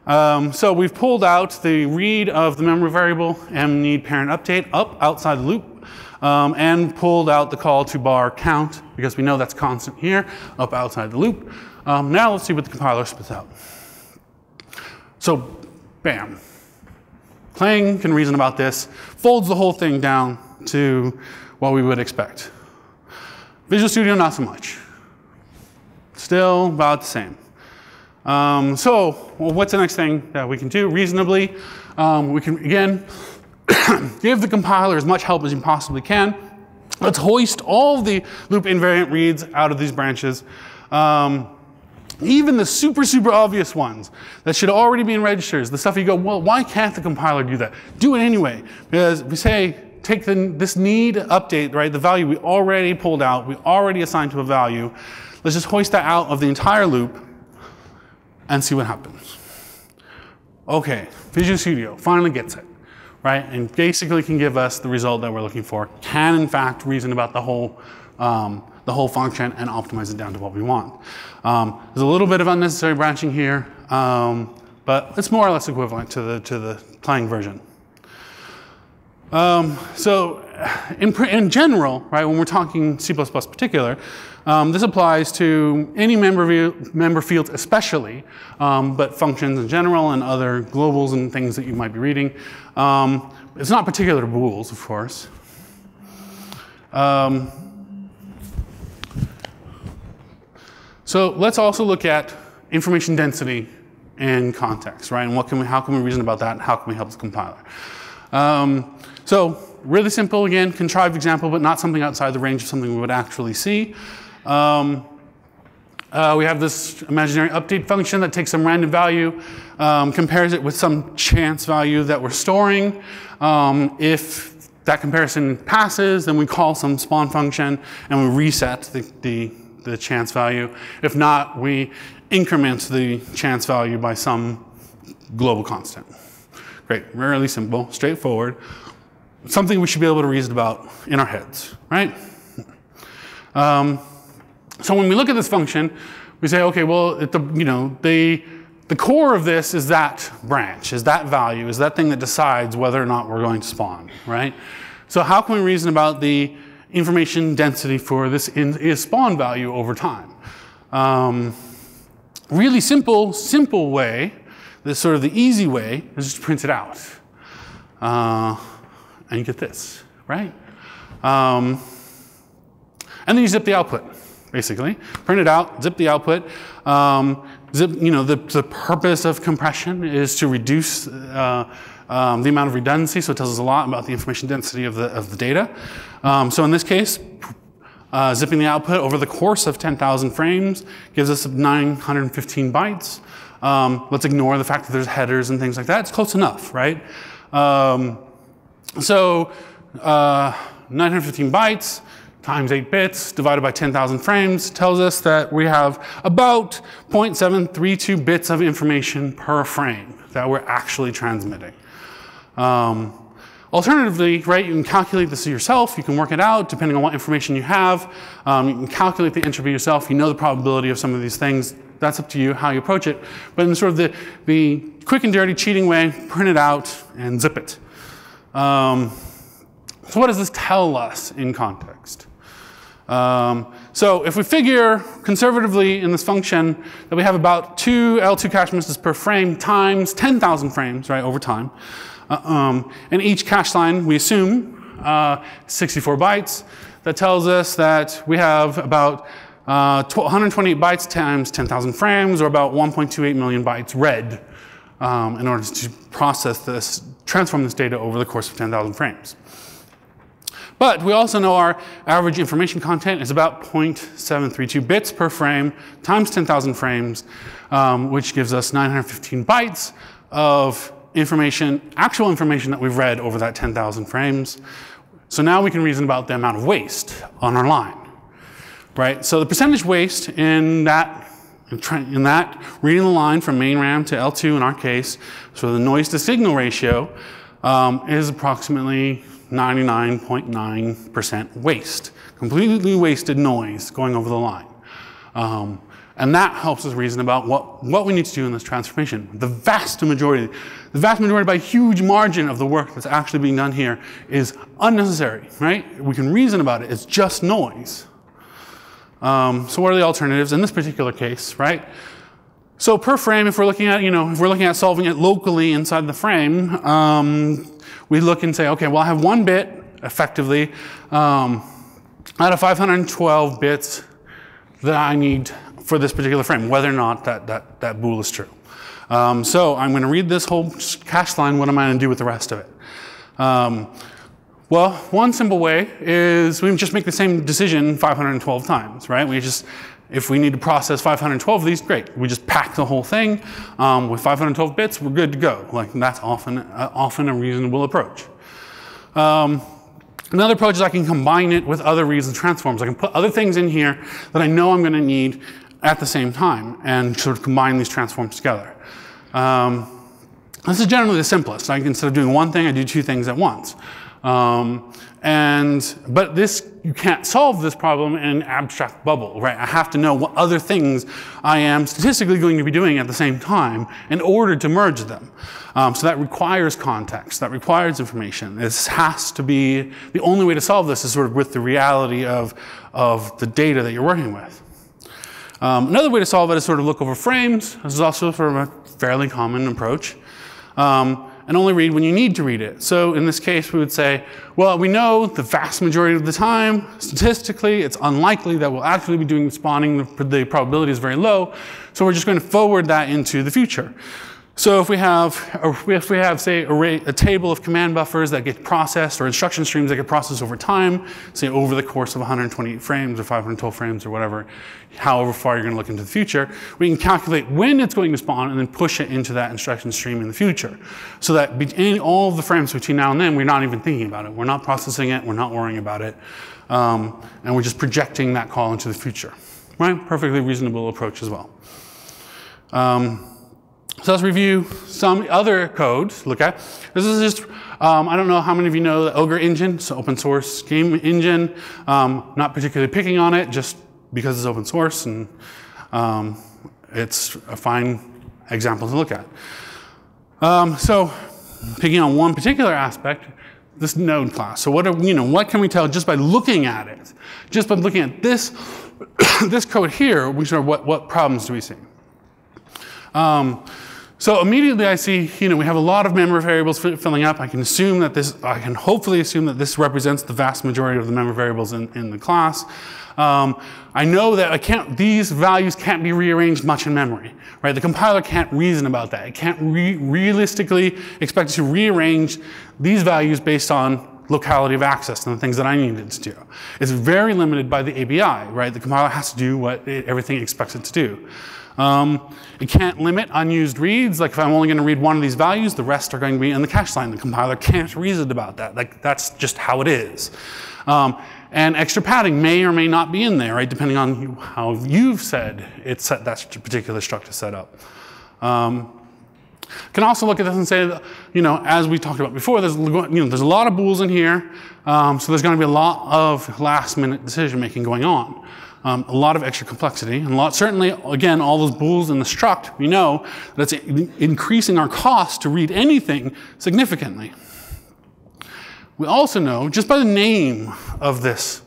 Um, so we've pulled out the read of the memory variable m need parent update up outside the loop. Um, and pulled out the call to bar count, because we know that's constant here, up outside the loop. Um, now let's see what the compiler spits out. So, bam. Clang can reason about this, folds the whole thing down to what we would expect. Visual Studio, not so much. Still about the same. Um, so, well, what's the next thing that we can do reasonably? Um, we can, again, give the compiler as much help as you possibly can. Let's hoist all the loop invariant reads out of these branches. Um, even the super, super obvious ones that should already be in registers, the stuff you go, well, why can't the compiler do that? Do it anyway, because we say, take the, this need update, right? The value we already pulled out, we already assigned to a value. Let's just hoist that out of the entire loop and see what happens. Okay, Visual Studio finally gets it. Right, and basically can give us the result that we're looking for, can in fact reason about the whole, um, the whole function and optimize it down to what we want. Um, there's a little bit of unnecessary branching here, um, but it's more or less equivalent to the, to the Clang version. Um, so in, in general, right, when we're talking C plus plus particular, um, this applies to any member, member fields especially, um, but functions in general and other globals and things that you might be reading. Um, it's not particular to rules, of course. Um, so let's also look at information density and context, right? And what can we, how can we reason about that and how can we help the compiler? Um, so really simple, again, contrived example, but not something outside the range of something we would actually see. Um, uh, we have this imaginary update function that takes some random value, um, compares it with some chance value that we're storing. Um, if that comparison passes, then we call some spawn function and we reset the, the, the chance value. If not, we increment the chance value by some global constant. Great, really simple, straightforward. Something we should be able to reason about in our heads, right? Um, so when we look at this function, we say, okay, well, it, the, you know, the, the core of this is that branch, is that value, is that thing that decides whether or not we're going to spawn, right? So how can we reason about the information density for this in, is spawn value over time? Um, really simple, simple way, this sort of the easy way, is just print it out. Uh, and you get this, right? Um, and then you zip the output, basically. Print it out, zip the output. Um, zip, you know, the, the purpose of compression is to reduce uh, um, the amount of redundancy, so it tells us a lot about the information density of the, of the data. Um, so in this case, Uh, zipping the output over the course of ten thousand frames gives us nine hundred fifteen bytes. Um, let's ignore the fact that there's headers and things like that. It's close enough, right? Um, so uh, nine hundred fifteen bytes times eight bits divided by ten thousand frames tells us that we have about zero point seven three two bits of information per frame that we're actually transmitting. Um, Alternatively, right, you can calculate this yourself. You can work it out depending on what information you have. Um, you can calculate the entropy yourself. You know the probability of some of these things. That's up to you how you approach it. But in sort of the, the quick and dirty cheating way, print it out and zip it. Um, so what does this tell us in context? Um, so if we figure conservatively in this function that we have about two L two cache misses per frame times ten thousand frames, right, over time. Uh, um, and each cache line, we assume, uh, sixty-four bytes. That tells us that we have about uh, one hundred twenty-eight bytes times ten thousand frames, or about one point two eight million bytes read um, in order to process this, transform this data over the course of ten thousand frames. But we also know our average information content is about zero point seven three two bits per frame times ten thousand frames, um, which gives us nine hundred fifteen bytes of information, actual information that we've read over that ten thousand frames. So now we can reason about the amount of waste on our line, right? So the percentage waste in that, in that reading the line from main RAM to L two in our case, so the noise to signal ratio um, is approximately ninety-nine point nine percent waste, completely wasted noise going over the line. Um, And that helps us reason about what, what we need to do in this transformation. The vast majority, the vast majority by a huge margin of the work that's actually being done here is unnecessary, right? We can reason about it, it's just noise. Um, so what are the alternatives in this particular case, right? So per frame, if we're looking at, you know, if we're looking at solving it locally inside the frame, um, we look and say, okay, well I have one bit, effectively, um, out of five hundred twelve bits that I need for this particular frame, whether or not that, that, that bool is true. Um, so I'm gonna read this whole cache line, what am I gonna do with the rest of it? Um, well, one simple way is we just make the same decision five hundred twelve times, right? We just, if we need to process five hundred twelve of these, great. We just pack the whole thing um, with five hundred twelve bits, we're good to go. Like that's often, uh, often a reasonable approach. Um, Another approach is I can combine it with other reason transforms. I can put other things in here that I know I'm gonna need at the same time and sort of combine these transforms together. Um, this is generally the simplest. I can, instead of doing one thing, I do two things at once. Um, and, but this, you can't solve this problem in an abstract bubble, right? I have to know what other things I am statistically going to be doing at the same time in order to merge them. Um, so that requires context, that requires information. This has to be, the only way to solve this is sort of with the reality of, of the data that you're working with. Um, another way to solve it is sort of look over frames. This is also sort of a fairly common approach. Um, and only read when you need to read it. So in this case, we would say, well, we know the vast majority of the time, statistically, it's unlikely that we'll actually be doing spawning. The, the probability is very low. So we're just going to forward that into the future. So if we have, or if we have say, array, a table of command buffers that get processed or instruction streams that get processed over time, say over the course of one hundred twenty-eight frames or five hundred twelve frames or whatever, however far you're going to look into the future, we can calculate when it's going to spawn and then push it into that instruction stream in the future. So that in all of the frames between now and then, we're not even thinking about it. We're not processing it. We're not worrying about it. Um, and we're just projecting that call into the future, right? Perfectly reasonable approach as well. Um, So let's review some other code to look at. This is just, um, I don't know how many of you know the Ogre engine. It's an open source game engine. Um, not particularly picking on it just because it's open source and um, it's a fine example to look at. Um, so picking on one particular aspect, this node class. So what, are, you know, what can we tell just by looking at it? Just by looking at this, this code here, we sort of what, what problems do we see? Um, so immediately I see, you know, we have a lot of memory variables filling up. I can assume that this, I can hopefully assume that this represents the vast majority of the memory variables in, in the class. Um, I know that I can't, these values can't be rearranged much in memory, right? The compiler can't reason about that. It can't re realistically expect to rearrange these values based on locality of access and the things that I needed it to do. It's very limited by the A B I, right? The compiler has to do what it, everything it expects it to do. Um, it can't limit unused reads. Like if I'm only going to read one of these values, the rest are going to be in the cache line. The compiler can't reason about that. Like that's just how it is. Um, And extra padding may or may not be in there, right? Depending on how you've said it's set that particular structure set up. Um, can also look at this and say, that, you know, as we talked about before, there's you know there's a lot of bools in here, um, so there's going to be a lot of last-minute decision making going on, um, a lot of extra complexity, and a lot certainly again all those bools in the struct. We know that's increasing our cost to read anything significantly. We also know, just by the name of this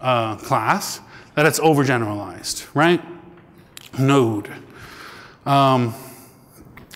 uh, class, that it's overgeneralized, right? Node. Um,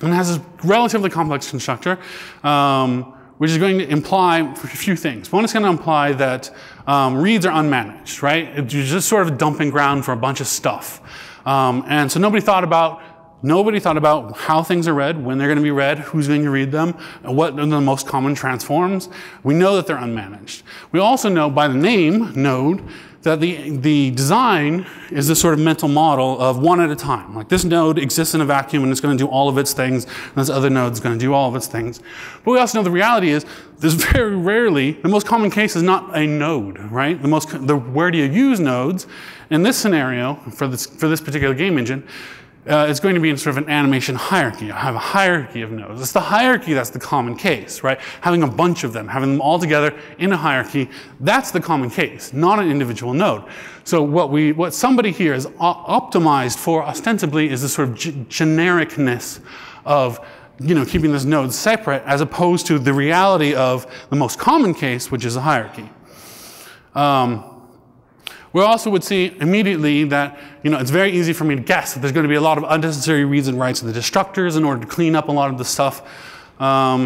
and it has a relatively complex constructor, um, which is going to imply a few things. One, it's going to imply that um, reads are unmanaged, right? It's just sort of a dumping ground for a bunch of stuff. Um, and so nobody thought about Nobody thought about how things are read, when they're going to be read, who's going to read them, and what are the most common transforms. We know that they're unmanaged. We also know by the name, node, that the, the design is this sort of mental model of one at a time. Like this node exists in a vacuum and it's going to do all of its things, and this other node is going to do all of its things. But we also know the reality is there's very rarely, the most common case is not a node, right? The most, the, where do you use nodes? In this scenario, for this, for this particular game engine, Uh, it's going to be in sort of an animation hierarchy. I have a hierarchy of nodes. It's the hierarchy that's the common case, right? Having a bunch of them, having them all together in a hierarchy, that's the common case, not an individual node. So what we, what somebody here is optimized for ostensibly is this sort of genericness of, you know, keeping those nodes separate as opposed to the reality of the most common case, which is a hierarchy. Um, We also would see immediately that, you know, it's very easy for me to guess that there's going to be a lot of unnecessary reads and writes of the destructors in order to clean up a lot of the stuff. Um,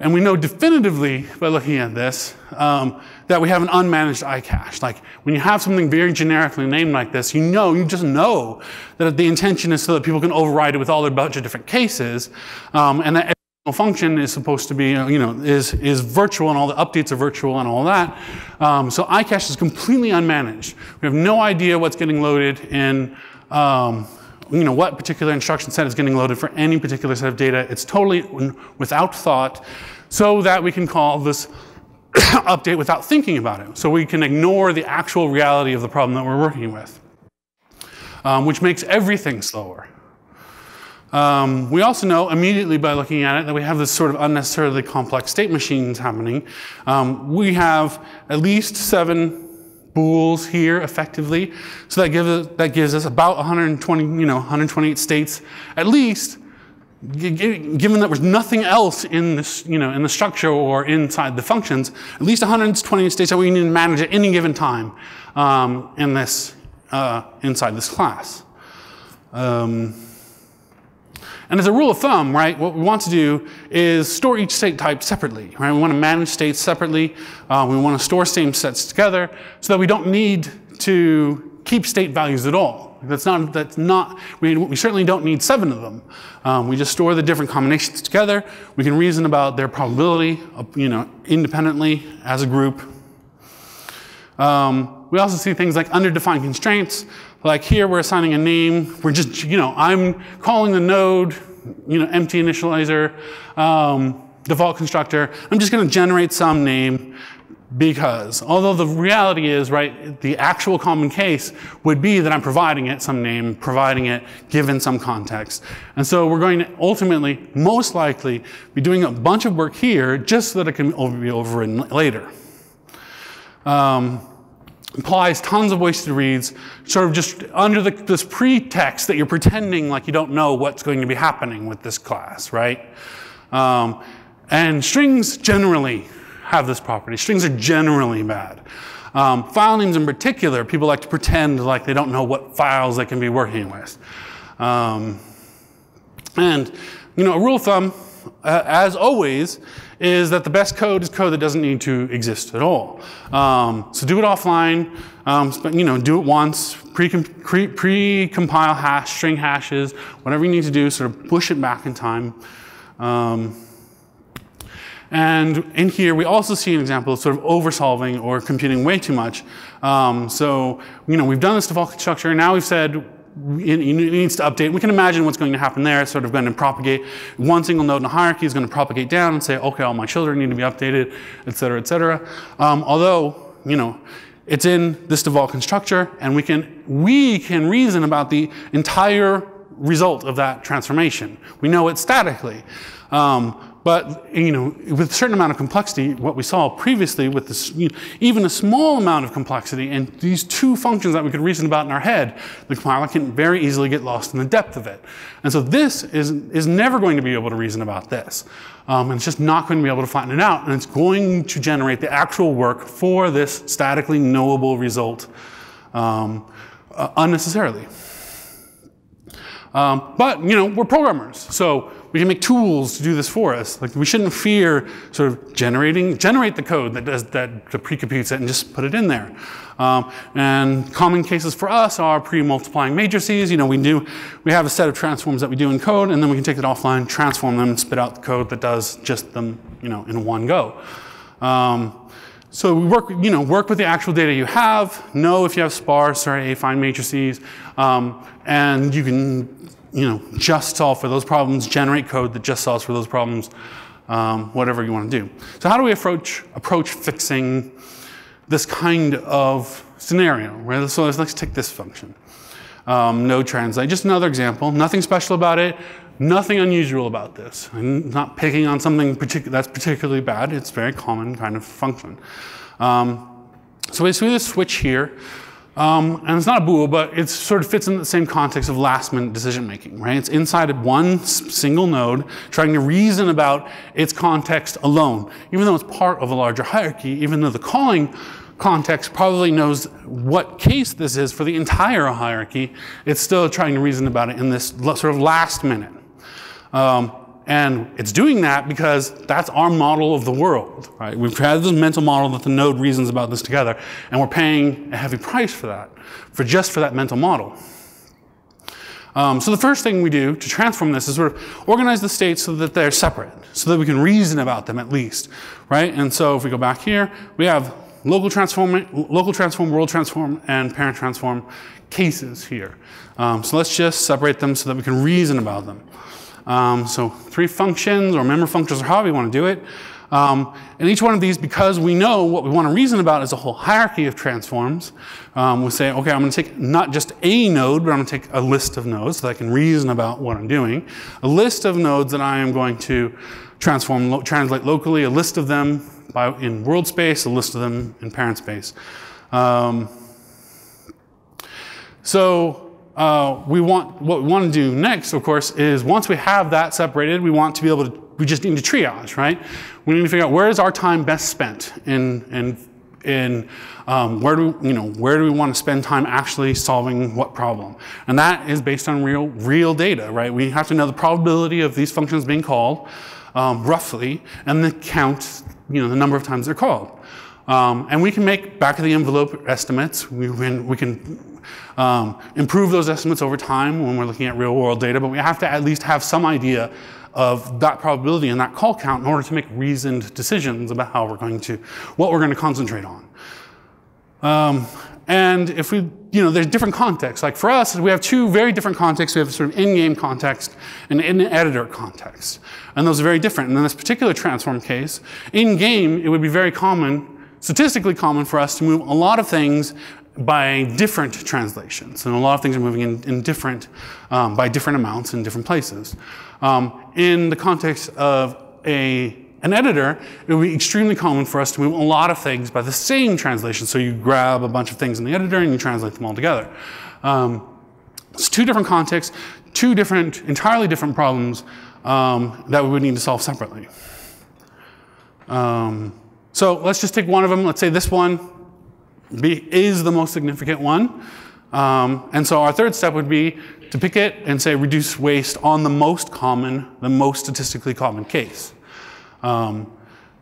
and we know definitively by looking at this um, that we have an unmanaged iCache. Like when you have something very generically named like this, you know, you just know that the intention is so that people can override it with all their bunch of different cases, um, and that function is supposed to be, you know, is, is virtual and all the updates are virtual and all that. Um, so iCache is completely unmanaged. We have no idea what's getting loaded in, um, you know, what particular instruction set is getting loaded for any particular set of data. It's totally without thought so that we can call this update without thinking about it. So we can ignore the actual reality of the problem that we're working with, um, which makes everything slower. Um, we also know immediately by looking at it that we have this sort of unnecessarily complex state machines happening. Um, we have at least seven bools here effectively, so that gives us, that gives us about one hundred twenty, you know, one hundred twenty-eight states at least. Given that there's nothing else in this, you know, in the structure or inside the functions, at least one hundred twenty-eight states that we need to manage at any given time um, in this uh, inside this class. Um, And as a rule of thumb, right, what we want to do is store each state type separately, right? We want to manage states separately. Uh, we want to store same sets together so that we don't need to keep state values at all. That's not, that's not, we, we certainly don't need seven of them. Um, we just store the different combinations together. We can reason about their probability, you know, independently as a group. Um, we also see things like underdefined constraints. Like here, we're assigning a name. We're just, you know, I'm calling the node, you know, empty initializer, um, default constructor. I'm just going to generate some name because, although the reality is, right, the actual common case would be that I'm providing it some name, providing it given some context. And so we're going to ultimately, most likely, be doing a bunch of work here just so that it can be overridden later. Um, implies tons of wasted reads, sort of just under the, this pretext that you're pretending like you don't know what's going to be happening with this class, right? Um, and strings generally have this property. Strings are generally bad. Um, file names in particular, people like to pretend like they don't know what files they can be working with. Um, And, you know, a rule of thumb, uh, as always, is that the best code is code that doesn't need to exist at all. Um, so do it offline, um, you know, do it once, pre-compile pre hash, string hashes, whatever you need to do, sort of push it back in time. Um, and in here, we also see an example of sort of oversolving or computing way too much. Um, so, you know, we've done this default structure, and now we've said, It, it needs to update. We can imagine what's going to happen there. It's sort of going to propagate. One single node in a hierarchy is going to propagate down and say, okay, all my children need to be updated, et cetera, et cetera. Um, although, you know, it's in this default constructor, and we can, we can reason about the entire result of that transformation. We know it statically. Um, But you know, with a certain amount of complexity, what we saw previously with this, you know, even a small amount of complexity and these two functions that we could reason about in our head, the compiler can very easily get lost in the depth of it. And so this is, is never going to be able to reason about this. Um, and it's just not going to be able to flatten it out. And it's going to generate the actual work for this statically knowable result um, uh, unnecessarily. Um, but, you know, we're programmers, so we can make tools to do this for us. Like, we shouldn't fear sort of generating, generate the code that does that, that pre-computes it and just put it in there. Um, and common cases for us are pre-multiplying matrices. You know, we do, we have a set of transforms that we do in code, and then we can take it offline, transform them, and spit out the code that does just them, you know, in one go. Um, So we work, you know, work with the actual data you have. Know if you have sparse or affine matrices, um, and you can, you know, just solve for those problems. Generate code that just solves for those problems. Um, whatever you want to do. So how do we approach approach fixing this kind of scenario? Right? So let's, let's take this function, um, node translate. Just another example. Nothing special about it. Nothing unusual about this. I'm not picking on something particu that's particularly bad. It's a very common kind of function. Um, so we see this switch here. Um, and it's not a bool, but it sort of fits in the same context of last minute decision making, right? It's inside of one single node trying to reason about its context alone. Even though it's part of a larger hierarchy, even though the calling context probably knows what case this is for the entire hierarchy, it's still trying to reason about it in this sort of last minute. Um, and it's doing that because that's our model of the world, right? We've had this mental model that the node reasons about this together, and we're paying a heavy price for that, for just for that mental model. Um, so the first thing we do to transform this is sort of organize the states so that they're separate, so that we can reason about them at least, right? And so if we go back here, we have local transform, local transform, world transform, and parent transform cases here. Um, so let's just separate them so that we can reason about them. Um, so three functions or member functions or however you want to do it. Um, and each one of these, because we know what we want to reason about is a whole hierarchy of transforms, um, we say, okay, I'm going to take not just a node, but I'm going to take a list of nodes so that I can reason about what I'm doing. A list of nodes that I am going to transform, lo translate locally, a list of them by, in world space, a list of them in parent space. Um, so... Uh, we want, what we want to do next, of course, is once we have that separated, we want to be able to, we just need to triage, right? We need to figure out where is our time best spent in, in, in um, where do, you know, where do we want to spend time actually solving what problem? And that is based on real, real data, right? We have to know the probability of these functions being called, um, roughly, and the count, you know, the number of times they're called. Um, and we can make back of the envelope estimates. We, when, we can, Um, improve those estimates over time when we're looking at real world data, but we have to at least have some idea of that probability and that call count in order to make reasoned decisions about how we're going to, what we're going to concentrate on. Um, and if we, you know, there's different contexts. Like for us, we have two very different contexts. We have a sort of in-game context and in-editor context. And those are very different. And in this particular transform case, in-game, it would be very common, statistically common for us to move a lot of things by different translations. And a lot of things are moving in, in different, um, by different amounts in different places. Um, in the context of a, an editor, it would be extremely common for us to move a lot of things by the same translation. So you grab a bunch of things in the editor and you translate them all together. Um, it's two different contexts, two different, entirely different problems um, that we would need to solve separately. Um, so let's just take one of them. Let's say this one B is the most significant one. Um, and so our third step would be to pick it and say reduce waste on the most common, the most statistically common case. Um,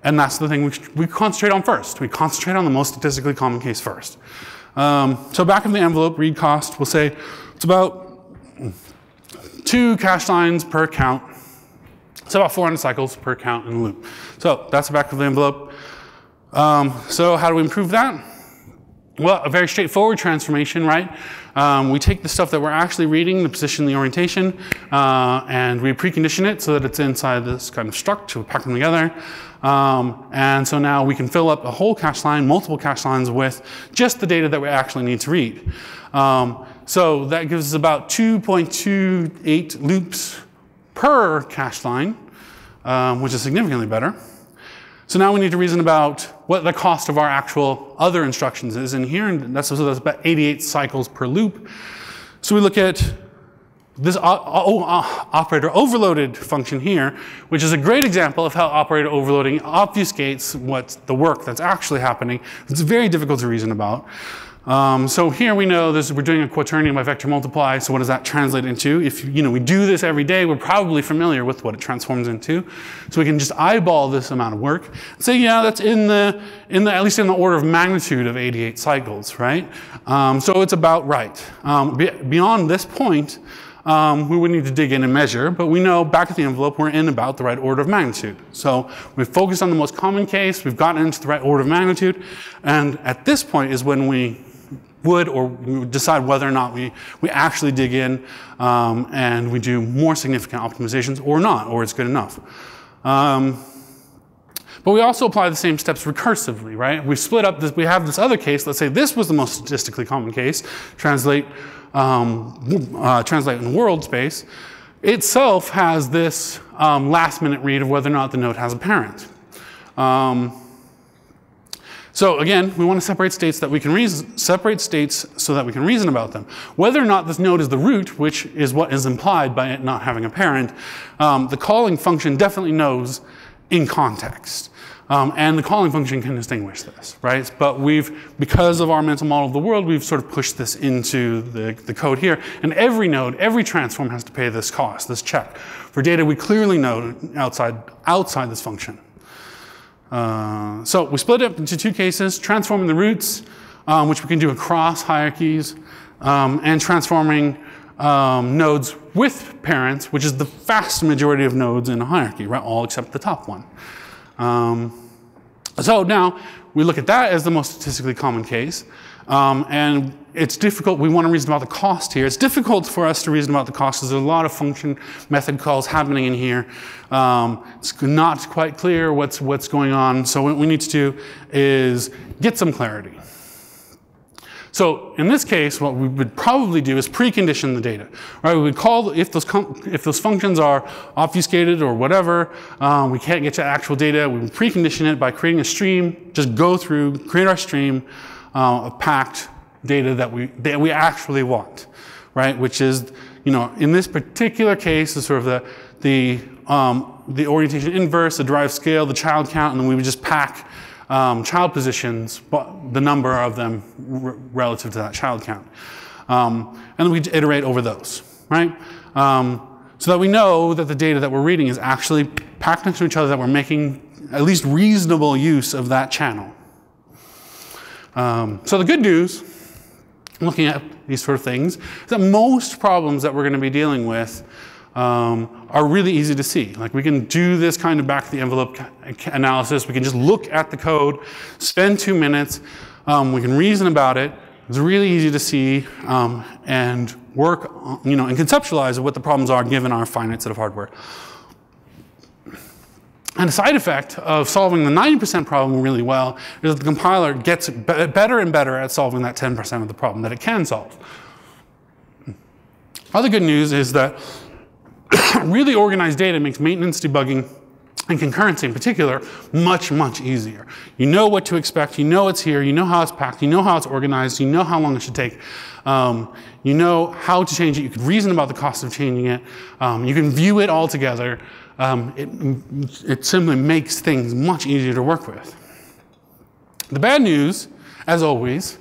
and that's the thing we, we concentrate on first. We concentrate on the most statistically common case first. Um, so back of the envelope read cost, we'll say it's about two cache lines per count. It's about four hundred cycles per count in the loop. So that's the back of the envelope. Um, so how do we improve that? Well, a very straightforward transformation, right? Um, we take the stuff that we're actually reading, the position, the orientation, uh, and we precondition it so that it's inside this kind of struct. We pack them together. Um, and so now we can fill up a whole cache line, multiple cache lines with just the data that we actually need to read. Um, so that gives us about two point two eight loops per cache line, um, which is significantly better. So now we need to reason about what the cost of our actual other instructions is in here, and that's, so that's about eighty-eight cycles per loop. So we look at this operator overloaded function here, which is a great example of how operator overloading obfuscates what's the work that's actually happening. It's very difficult to reason about. Um, so here we know this, we're doing a quaternion by vector multiply, so what does that translate into? If you know we do this every day, we're probably familiar with what it transforms into. So we can just eyeball this amount of work and say, yeah, that's in the, in the at least in the order of magnitude of eighty-eight cycles, right? Um, so it's about right. Um, be, beyond this point, um, we would need to dig in and measure, but we know back at the envelope, we're in about the right order of magnitude. So we've focused on the most common case, we've gotten into the right order of magnitude, and at this point is when we would or we would decide whether or not we, we actually dig in um, and we do more significant optimizations or not, or it's good enough. Um, but we also apply the same steps recursively, right? We split up this, we have this other case, let's say this was the most statistically common case, translate, um, uh, translate in world space, itself has this um, last minute read of whether or not the node has a parent. Um, So again, we want to separate states that we can reason, separate states so that we can reason about them. Whether or not this node is the root, which is what is implied by it not having a parent, um, the calling function definitely knows in context. Um, and the calling function can distinguish this, right? But we've, because of our mental model of the world, we've sort of pushed this into the, the code here. And every node, every transform has to pay this cost, this check, for data we clearly know outside, outside this function. Uh, so we split it up into two cases, transforming the roots, um, which we can do across hierarchies, um, and transforming um, nodes with parents, which is the vast majority of nodes in a hierarchy, right? All except the top one. Um, so now we look at that as the most statistically common case. Um, and it's difficult, we want to reason about the cost here. It's difficult for us to reason about the cost because there's a lot of function method calls happening in here. Um, it's not quite clear what's, what's going on. So what we need to do is get some clarity. So in this case, what we would probably do is precondition the data, right? We would call, if those, if those functions are obfuscated or whatever, um, we can't get to actual data, we would precondition it by creating a stream, just go through, create our stream, Uh, of packed data that we, that we actually want, right? Which is, you know, in this particular case, is sort of the, the, um, the orientation inverse, the derived scale, the child count, and then we would just pack um, child positions, but the number of them relative to that child count. Um, and then we iterate over those, right? Um, so that we know that the data that we're reading is actually packed next to each other, that we're making at least reasonable use of that channel. Um, so the good news, looking at these sort of things, is that most problems that we're going to be dealing with um, are really easy to see. Like we can do this kind of back-of-the-envelope analysis. We can just look at the code, spend two minutes. Um, we can reason about it. It's really easy to see um, and work, you know, and conceptualize what the problems are given our finite set of hardware. And a side effect of solving the ninety percent problem really well is that the compiler gets better and better at solving that ten percent of the problem that it can solve. Other good news is that really organized data makes maintenance, debugging, and concurrency in particular much, much easier. You know what to expect, you know it's here, you know how it's packed, you know how it's organized, you know how long it should take, um, you know how to change it, you can reason about the cost of changing it, um, you can view it all together. Um, it, it simply makes things much easier to work with. The bad news, as always,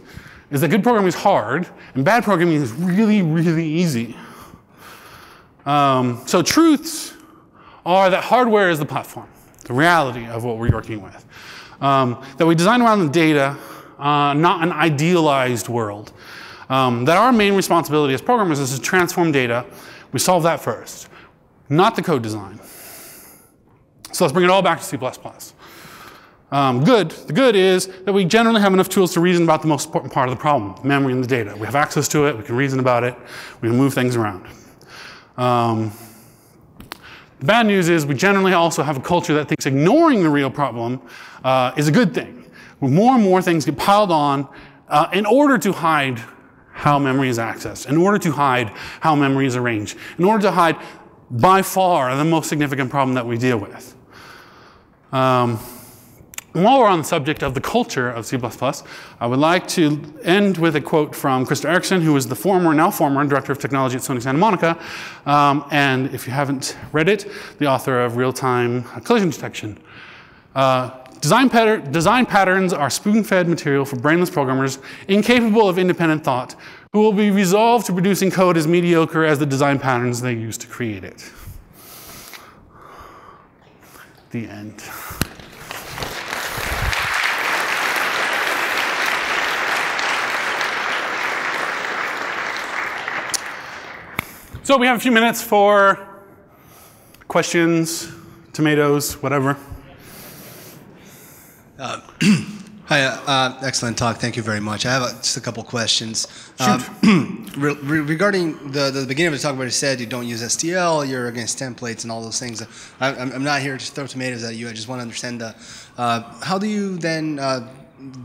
is that good programming is hard, and bad programming is really, really easy. Um, so truths are that hardware is the platform, the reality of what we're working with. Um, that we design around the data, uh, not an idealized world. Um, that our main responsibility as programmers is to transform data. We solve that first, not the code design. So let's bring it all back to C plus plus. Um, good, the good is that we generally have enough tools to reason about the most important part of the problem, memory and the data. We have access to it, we can reason about it, we can move things around. Um, the bad news is we generally also have a culture that thinks ignoring the real problem uh, is a good thing. More and more things get piled on uh, in order to hide how memory is accessed, in order to hide how memory is arranged, in order to hide by far the most significant problem that we deal with. Um, And while we're on the subject of the culture of C plus plus, I would like to end with a quote from Krista Erickson, who is the former, now former, Director of Technology at Sony Santa Monica. Um, and if you haven't read it, the author of Real-Time Collision Detection. Uh, design, pat design patterns are spoon-fed material for brainless programmers incapable of independent thought, who will be resolved to producing code as mediocre as the design patterns they used to create it. The end. So we have a few minutes for questions, tomatoes, whatever. Uh, hi, uh, excellent talk. Thank you very much. I have a, just a couple questions. Um, re re regarding the, the beginning of the talk where you said you don't use S T L, you're against templates and all those things. I, I'm not here to throw tomatoes at you. I just want to understand the, uh, how do you then uh,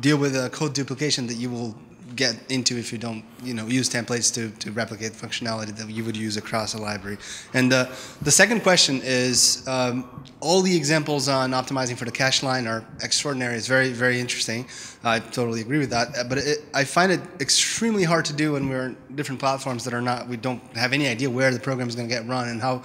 deal with the code duplication that you will get into if you don't, you know, use templates to, to replicate functionality that you would use across a library. And uh, the second question is, um, all the examples on optimizing for the cache line are extraordinary. It's very, very interesting. I totally agree with that. But it, I find it extremely hard to do when we're on different platforms that are not, we don't have any idea where the program is going to get run and how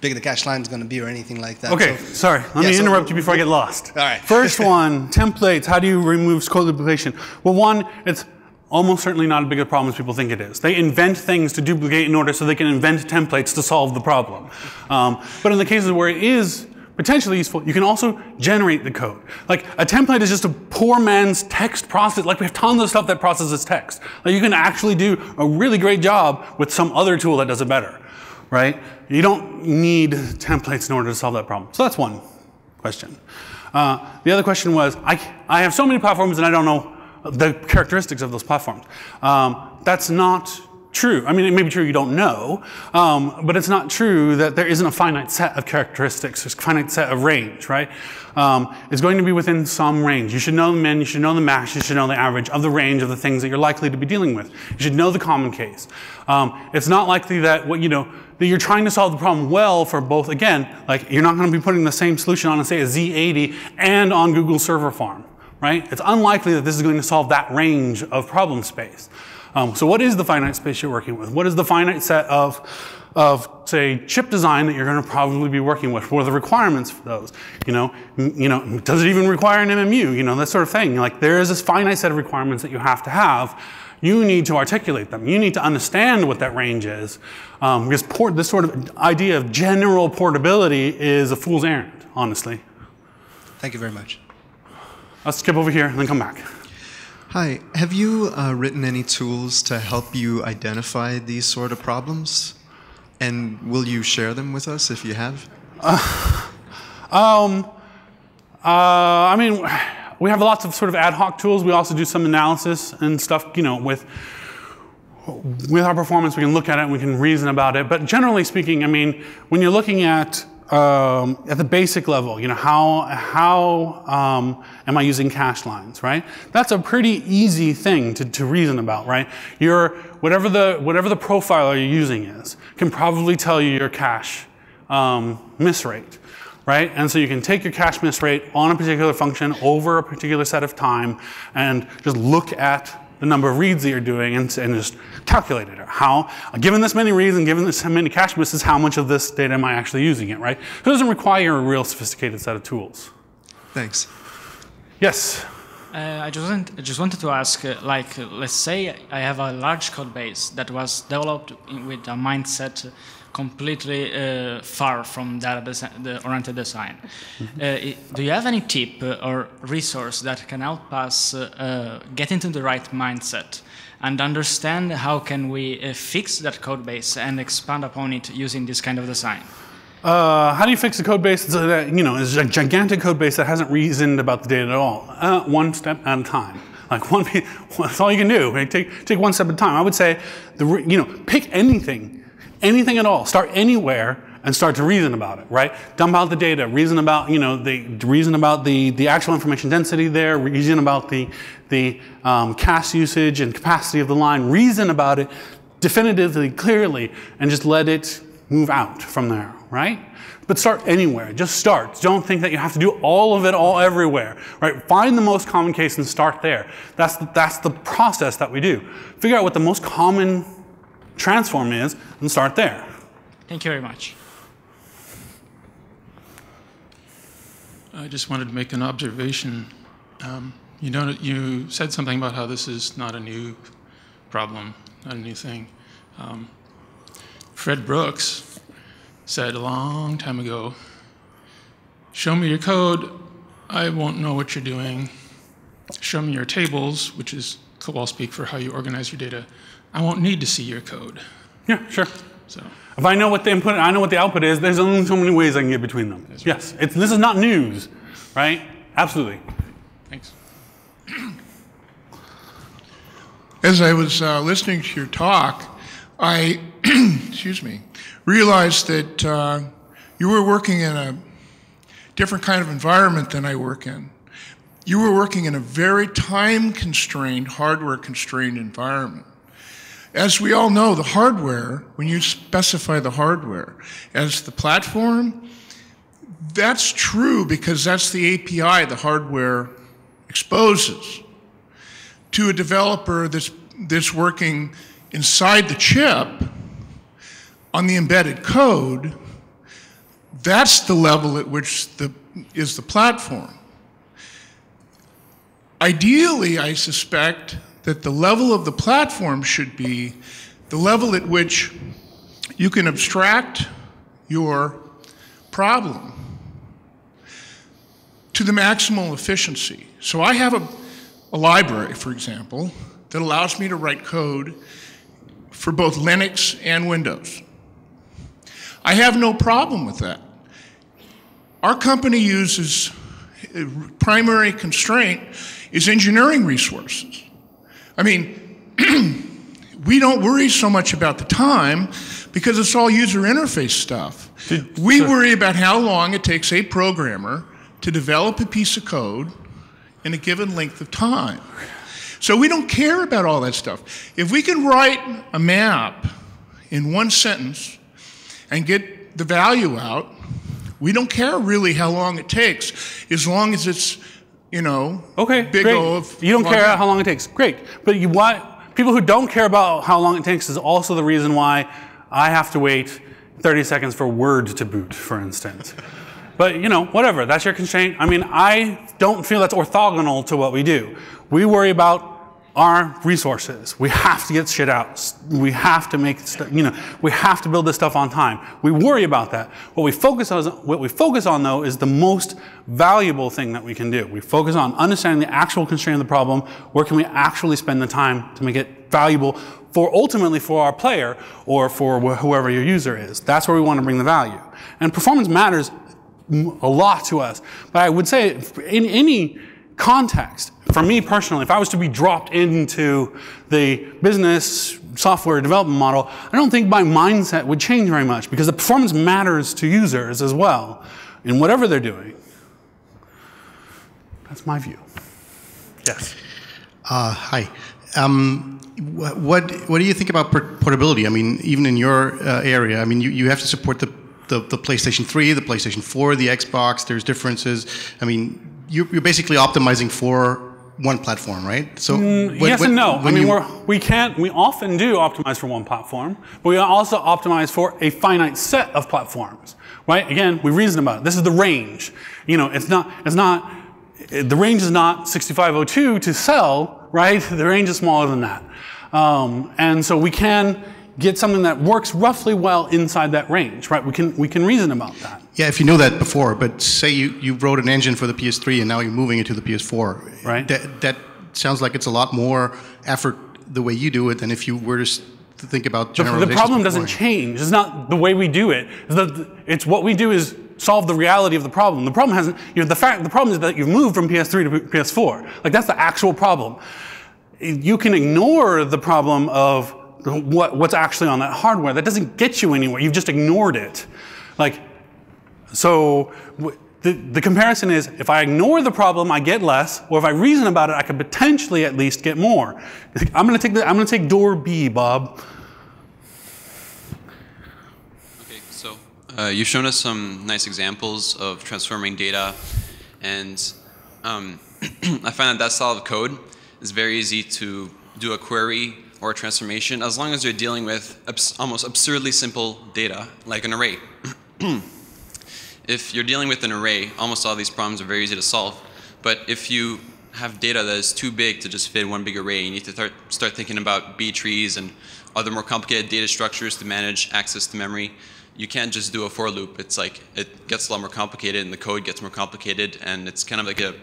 big the cache line is going to be or anything like that. Okay, so, sorry. Let yeah, me so interrupt you before I get lost. All right. First one, templates. How do you remove code duplication? Well, one, it's almost certainly not as big a problem as people think it is. They invent things to duplicate in order so they can invent templates to solve the problem. Um, but in the cases where it is potentially useful, you can also generate the code. Like a template is just a poor man's text process. Like we have tons of stuff that processes text. Like you can actually do a really great job with some other tool that does it better, right? You don't need templates in order to solve that problem. So that's one question. Uh, the other question was, I, I have so many platforms and I don't know the characteristics of those platforms. Um, that's not true. I mean, it may be true you don't know, um, but it's not true that there isn't a finite set of characteristics, there's a finite set of range, right? Um, it's going to be within some range. You should know the min, you should know the max, you should know the average of the range of the things that you're likely to be dealing with. You should know the common case. Um, it's not likely that what you know, that you're trying to solve the problem well for both, again, like you're not going to be putting the same solution on, say, a Z eighty and on Google Server Farm. Right? It's unlikely that this is going to solve that range of problem space. Um, so what is the finite space you're working with? What is the finite set of, of say, chip design that you're going to probably be working with? What are the requirements for those? You know, you know, does it even require an M M U? You know, that sort of thing. Like there is this finite set of requirements that you have to have. You need to articulate them. You need to understand what that range is. Um, because port, this sort of idea of general portability is a fool's errand, honestly. Thank you very much. I'll skip over here and then come back. Hi. Have you uh, written any tools to help you identify these sort of problems? And will you share them with us if you have? Uh, um, uh, I mean, we have lots of sort of ad hoc tools. We also do some analysis and stuff, you know, with, with our performance. We can look at it and we can reason about it. But generally speaking, I mean, when you're looking at Um, at the basic level, you know, how, how um, am I using cache lines, right? That's a pretty easy thing to, to reason about, right? Your, whatever the, whatever the profiler you're using is can probably tell you your cache um, miss rate, right? And so you can take your cache miss rate on a particular function over a particular set of time and just look at the number of reads that you're doing and, and just calculate it. How, given this many reads and given this many cache misses, how much of this data am I actually using it, right? So it doesn't require a real sophisticated set of tools. Thanks. Yes? Uh, I, just want, I just wanted to ask, uh, like, uh, let's say I have a large code base that was developed in, with a mindset completely uh, far from database-oriented design. Mm-hmm. uh, do you have any tip or resource that can help us uh, get into the right mindset and understand how can we uh, fix that code base and expand upon it using this kind of design? Uh, how do you fix a code base that, you know, is a gigantic code base that hasn't reasoned about the data at all? Uh, one step at a time. Like one, that's all you can do. Right? Take take one step at a time. I would say, the you know, pick anything, anything at all. Start anywhere and start to reason about it. Right? Dump out the data. Reason about you know the reason about the the actual information density there. Reason about the the um, cache usage and capacity of the line. Reason about it definitively, clearly, and just let it move out from there. Right? But start anywhere. Just start. Don't think that you have to do all of it all everywhere. Right? Find the most common case and start there. That's the, that's the process that we do. Figure out what the most common transform is and start there. Thank you very much. I just wanted to make an observation. Um, you know, you said something about how this is not a new problem, not a new thing. Um, Fred Brooks said a long time ago, show me your code, I won't know what you're doing. Show me your tables, which is COBOL speak for how you organize your data. I won't need to see your code. Yeah, sure. So if I know what the input, I know what the output is, there's only so many ways I can get between them. Right. Yes, it's, this is not news, right? Absolutely. Thanks. As I was uh, listening to your talk, I, excuse me, realized that uh, you were working in a different kind of environment than I work in. You were working in a very time-constrained, hardware-constrained environment. As we all know, the hardware, when you specify the hardware as the platform, that's true because that's the A P I the hardware exposes to a developer that's, that's working inside the chip, on the embedded code, that's the level at which the, is the platform. Ideally, I suspect that the level of the platform should be the level at which you can abstract your problem to the maximal efficiency. So I have a, a library, for example, that allows me to write code for both Linux and Windows. I have no problem with that. Our company uses, primary constraint is engineering resources. I mean, we don't worry so much about the time because it's all user interface stuff. Did, we sir. worry about how long it takes a programmer to develop a piece of code in a given length of time. So we don't care about all that stuff. If we can write a map in one sentence and get the value out, we don't care really how long it takes, as long as it's, you know, okay, big great. O of... You don't care about how long it takes. Great. But you, why, people who don't care about how long it takes is also the reason why I have to wait thirty seconds for Word to boot, for instance. But, you know, whatever. That's your constraint. I mean, I don't feel that's orthogonal to what we do. We worry about our resources. We have to get shit out. We have to make stuff, you know, we have to build this stuff on time. We worry about that. What we focus on, is, what we focus on though, is the most valuable thing that we can do. We focus on understanding the actual constraint of the problem. Where can we actually spend the time to make it valuable for ultimately for our player or for wh whoever your user is? That's where we want to bring the value. And performance matters a lot to us. But I would say in any context, for me personally, if I was to be dropped into the business software development model, I don't think my mindset would change very much because the performance matters to users as well in whatever they're doing. That's my view. Yes. Uh, hi. Um, what what do you think about portability? I mean, even in your uh, area, I mean, you, you have to support the, the, the PlayStation three, the PlayStation four, the Xbox. There's differences. I mean, you're, you're basically optimizing for one platform, right? So mm, when, yes when, and no. I mean, we're, we can't. We often do optimize for one platform, but we also optimize for a finite set of platforms, right? Again, we reason about it. This is the range. You know, it's not. It's not. The range is not sixty-five oh two to Cell, right? The range is smaller than that, um, and so we can get something that works roughly well inside that range, right? We can, we can reason about that. Yeah, if you know that before, but say you, you wrote an engine for the P S three and now you're moving it to the P S four. Right. That, that sounds like it's a lot more effort the way you do it than if you were to think about generalizations. The, the problem doesn't change. It's not the way we do it. It's, the, it's what we do is solve the reality of the problem. The problem hasn't, you know, the fact, the problem is that you've moved from P S three to P S four. Like, that's the actual problem. You can ignore the problem of what, what's actually on that hardware. That doesn't get you anywhere. You've just ignored it. Like, so the, the comparison is, if I ignore the problem, I get less, or if I reason about it, I could potentially at least get more. I'm gonna take the, I'm gonna take door B, Bob. Okay, so uh, you've shown us some nice examples of transforming data, and um, I find that that style of code is very easy to do a query or a transformation, as long as you're dealing with abs almost absurdly simple data, like an array. If you're dealing with an array, almost all these problems are very easy to solve. But if you have data that is too big to just fit one big array, you need to start, start thinking about B-trees and other more complicated data structures to manage access to memory. You can't just do a for loop. It's like, it gets a lot more complicated, and the code gets more complicated, and it's kind of like a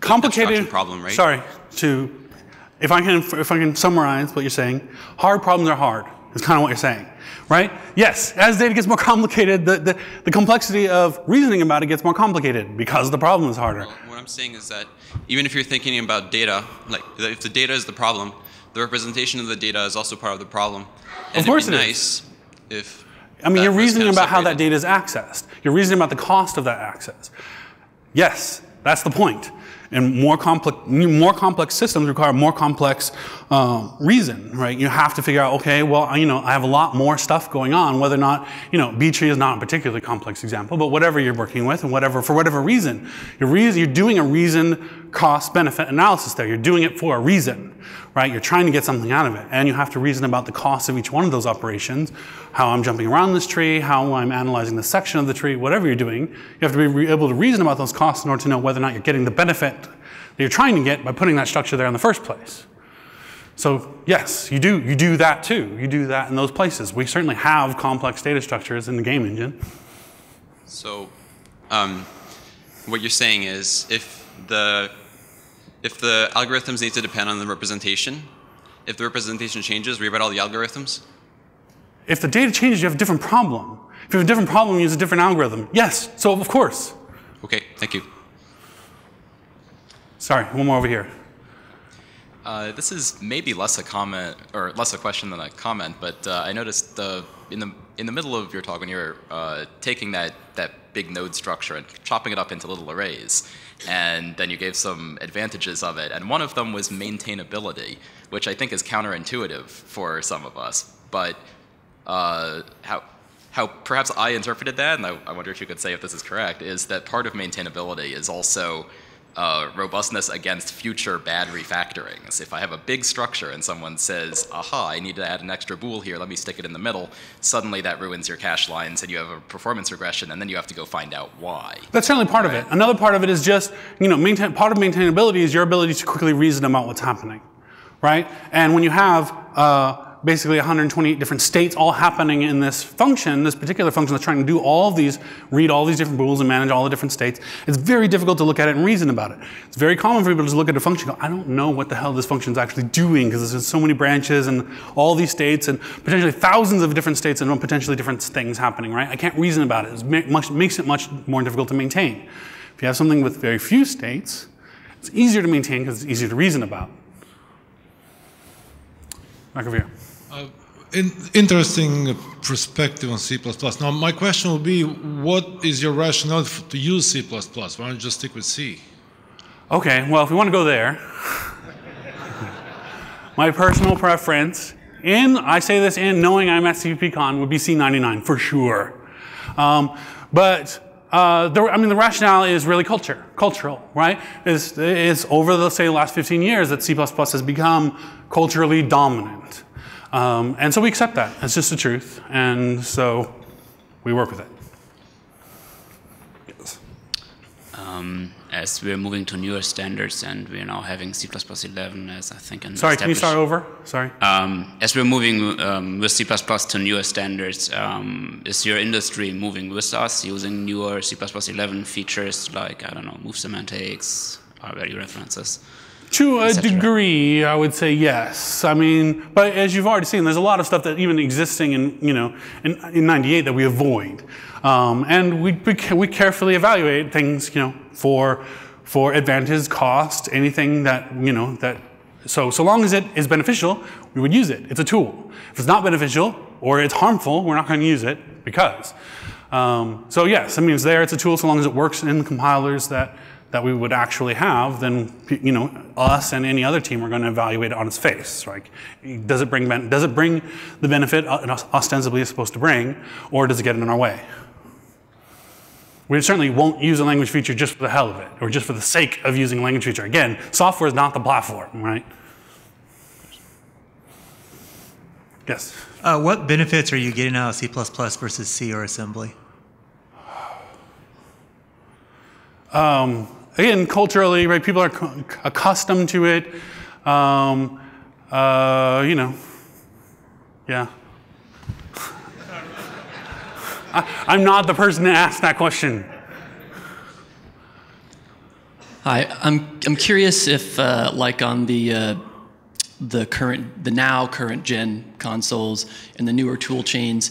complicated problem, right? Sorry, to, if I can, if I can summarize what you're saying, hard problems are hard. Is kind of what you're saying, right? Yes, as data gets more complicated, the, the, the complexity of reasoning about it gets more complicated because the problem is harder. Well, what I'm saying is that even if you're thinking about data, like if the data is the problem, the representation of the data is also part of the problem. And of course, it'd be it nice is. If I mean, you're reasoning about how that data is accessed. You're reasoning about the cost of that access. Yes, that's the point. And more complex, more complex systems require more complex um, reason, right? You have to figure out, okay, well, you know, I have a lot more stuff going on. Whether or not, you know, B-tree is not a particularly complex example, but whatever you're working with, and whatever for whatever reason, you're, reason, you're doing a reason cost-benefit analysis there. You're doing it for a reason, right? You're trying to get something out of it, and you have to reason about the cost of each one of those operations, how I'm jumping around this tree, how I'm analyzing the section of the tree, whatever you're doing. You have to be able to reason about those costs in order to know whether or not you're getting the benefit that you're trying to get by putting that structure there in the first place. So yes, you do, you do that too. You do that in those places. We certainly have complex data structures in the game engine. So um, what you're saying is, if the, if the algorithms need to depend on the representation, if the representation changes, rewrite all the algorithms? If the data changes, you have a different problem. If you have a different problem, you use a different algorithm. Yes, so of course. Okay, thank you. Sorry, one more over here. Uh, this is maybe less a comment or less a question than a comment, but uh, I noticed uh, in the in the middle of your talk when you were uh, taking that that big node structure and chopping it up into little arrays, and then you gave some advantages of it, and one of them was maintainability, which I think is counterintuitive for some of us, but uh, how. How perhaps I interpreted that, and I, I wonder if you could say if this is correct, is that part of maintainability is also uh, robustness against future bad refactorings. If I have a big structure and someone says, aha, I need to add an extra bool here, let me stick it in the middle, suddenly that ruins your cache lines and you have a performance regression, and then you have to go find out why. That's certainly part right? of it. Another part of it is just, you know, maintain, part of maintainability is your ability to quickly reason about what's happening, right? And when you have uh, basically one hundred twenty-eight different states all happening in this function, this particular function that's trying to do all of these, read all these different bools and manage all the different states, it's very difficult to look at it and reason about it. It's very common for people to just look at a function and go, I don't know what the hell this function is actually doing, because there's so many branches and all these states and potentially thousands of different states and potentially different things happening, right? I can't reason about it. It makes it much more difficult to maintain. If you have something with very few states, it's easier to maintain because it's easier to reason about. Back over here. Uh, in, interesting perspective on C plus plus. Now, my question will be, what is your rationale to use C plus plus? Why don't you just stick with C? Okay, well, if we want to go there, my personal preference, and I say this in knowing I'm at C P Con, would be C ninety-nine, for sure. Um, but Uh, the, I mean, the rationale is really culture, cultural, right? It's, it's over the, say, the last fifteen years that C plus plus has become culturally dominant. Um, and so we accept that. It's just the truth. And so we work with it. Yes. Um, as we're moving to newer standards, and we're now having C plus plus eleven as, I think, an Sorry, can you start over? Sorry. Um, as we're moving um, with C plus plus to newer standards, um, is your industry moving with us, using newer C plus plus eleven features like, I don't know, move semantics, arbitrary references? To a degree, I would say yes. I mean, but as you've already seen, there's a lot of stuff that even existing in, you know, in, in ninety-eight that we avoid. Um, and we, we carefully evaluate things, you know, for, for advantage, cost, anything that, you know, that, so, so long as it is beneficial, we would use it. It's a tool. If it's not beneficial or it's harmful, we're not going to use it because. Um, so yes, I mean, it's there, it's a tool, so long as it works in the compilers that, that we would actually have, then, you know, us and any other team are going to evaluate it on its face. Like, does it bring does it bring the benefit it ostensibly is supposed to bring, or does it get in our way? We certainly won't use a language feature just for the hell of it, or just for the sake of using a language feature. Again, software is not the platform, right? Yes. Uh, what benefits are you getting out of C plus plus versus C or assembly? Um, again, culturally, right? People are accustomed to it. Um, uh, you know, yeah. I, I'm not the person to ask that question. Hi, I'm I'm curious if, uh, like, on the uh, the current, the now current gen consoles and the newer tool chains,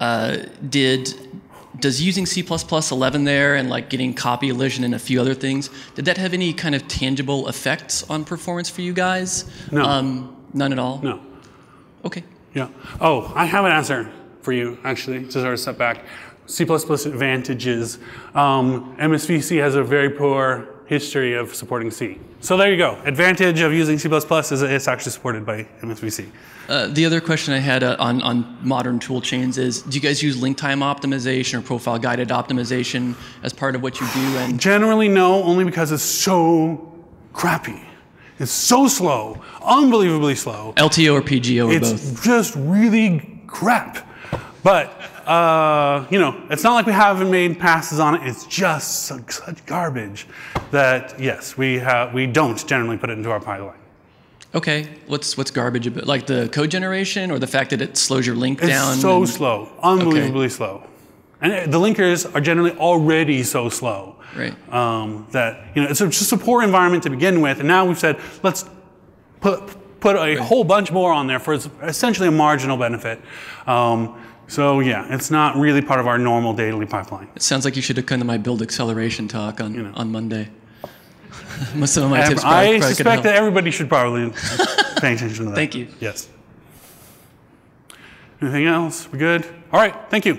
uh, did. Does using C plus plus eleven there and like getting copy elision and a few other things, did that have any kind of tangible effects on performance for you guys? No. Um, none at all? No. Okay. Yeah. Oh, I have an answer for you, actually, to sort of step back. C plus plus advantages. Um, M S V C has a very poor history of supporting C. So there you go. Advantage of using C plus plus is that it's actually supported by M S V C. Uh, the other question I had uh, on, on modern tool chains is, do you guys use link time optimization or profile guided optimization as part of what you do? And generally, no, only because it's so crappy. It's so slow, unbelievably slow. L T O or P G O or both? It's just really crap. But, uh, you know, it's not like we haven't made passes on it. It's just such, such garbage that, yes, we, have, we don't generally put it into our pipeline. OK. What's, what's garbage about? Like the code generation or the fact that it slows your link it's down? It's so and... slow. Unbelievably okay. slow. And the linkers are generally already so slow. Right. Um, that, you know, it's just a poor environment to begin with. And now we've said, let's put, put a right. whole bunch more on there for essentially a marginal benefit. Um, So yeah, it's not really part of our normal daily pipeline. It sounds like you should have come to my build acceleration talk on, you know. on Monday. Some of my tips probably, I probably suspect that everybody should probably pay attention to that. Thank you. Yes. Anything else? We good? All right. Thank you.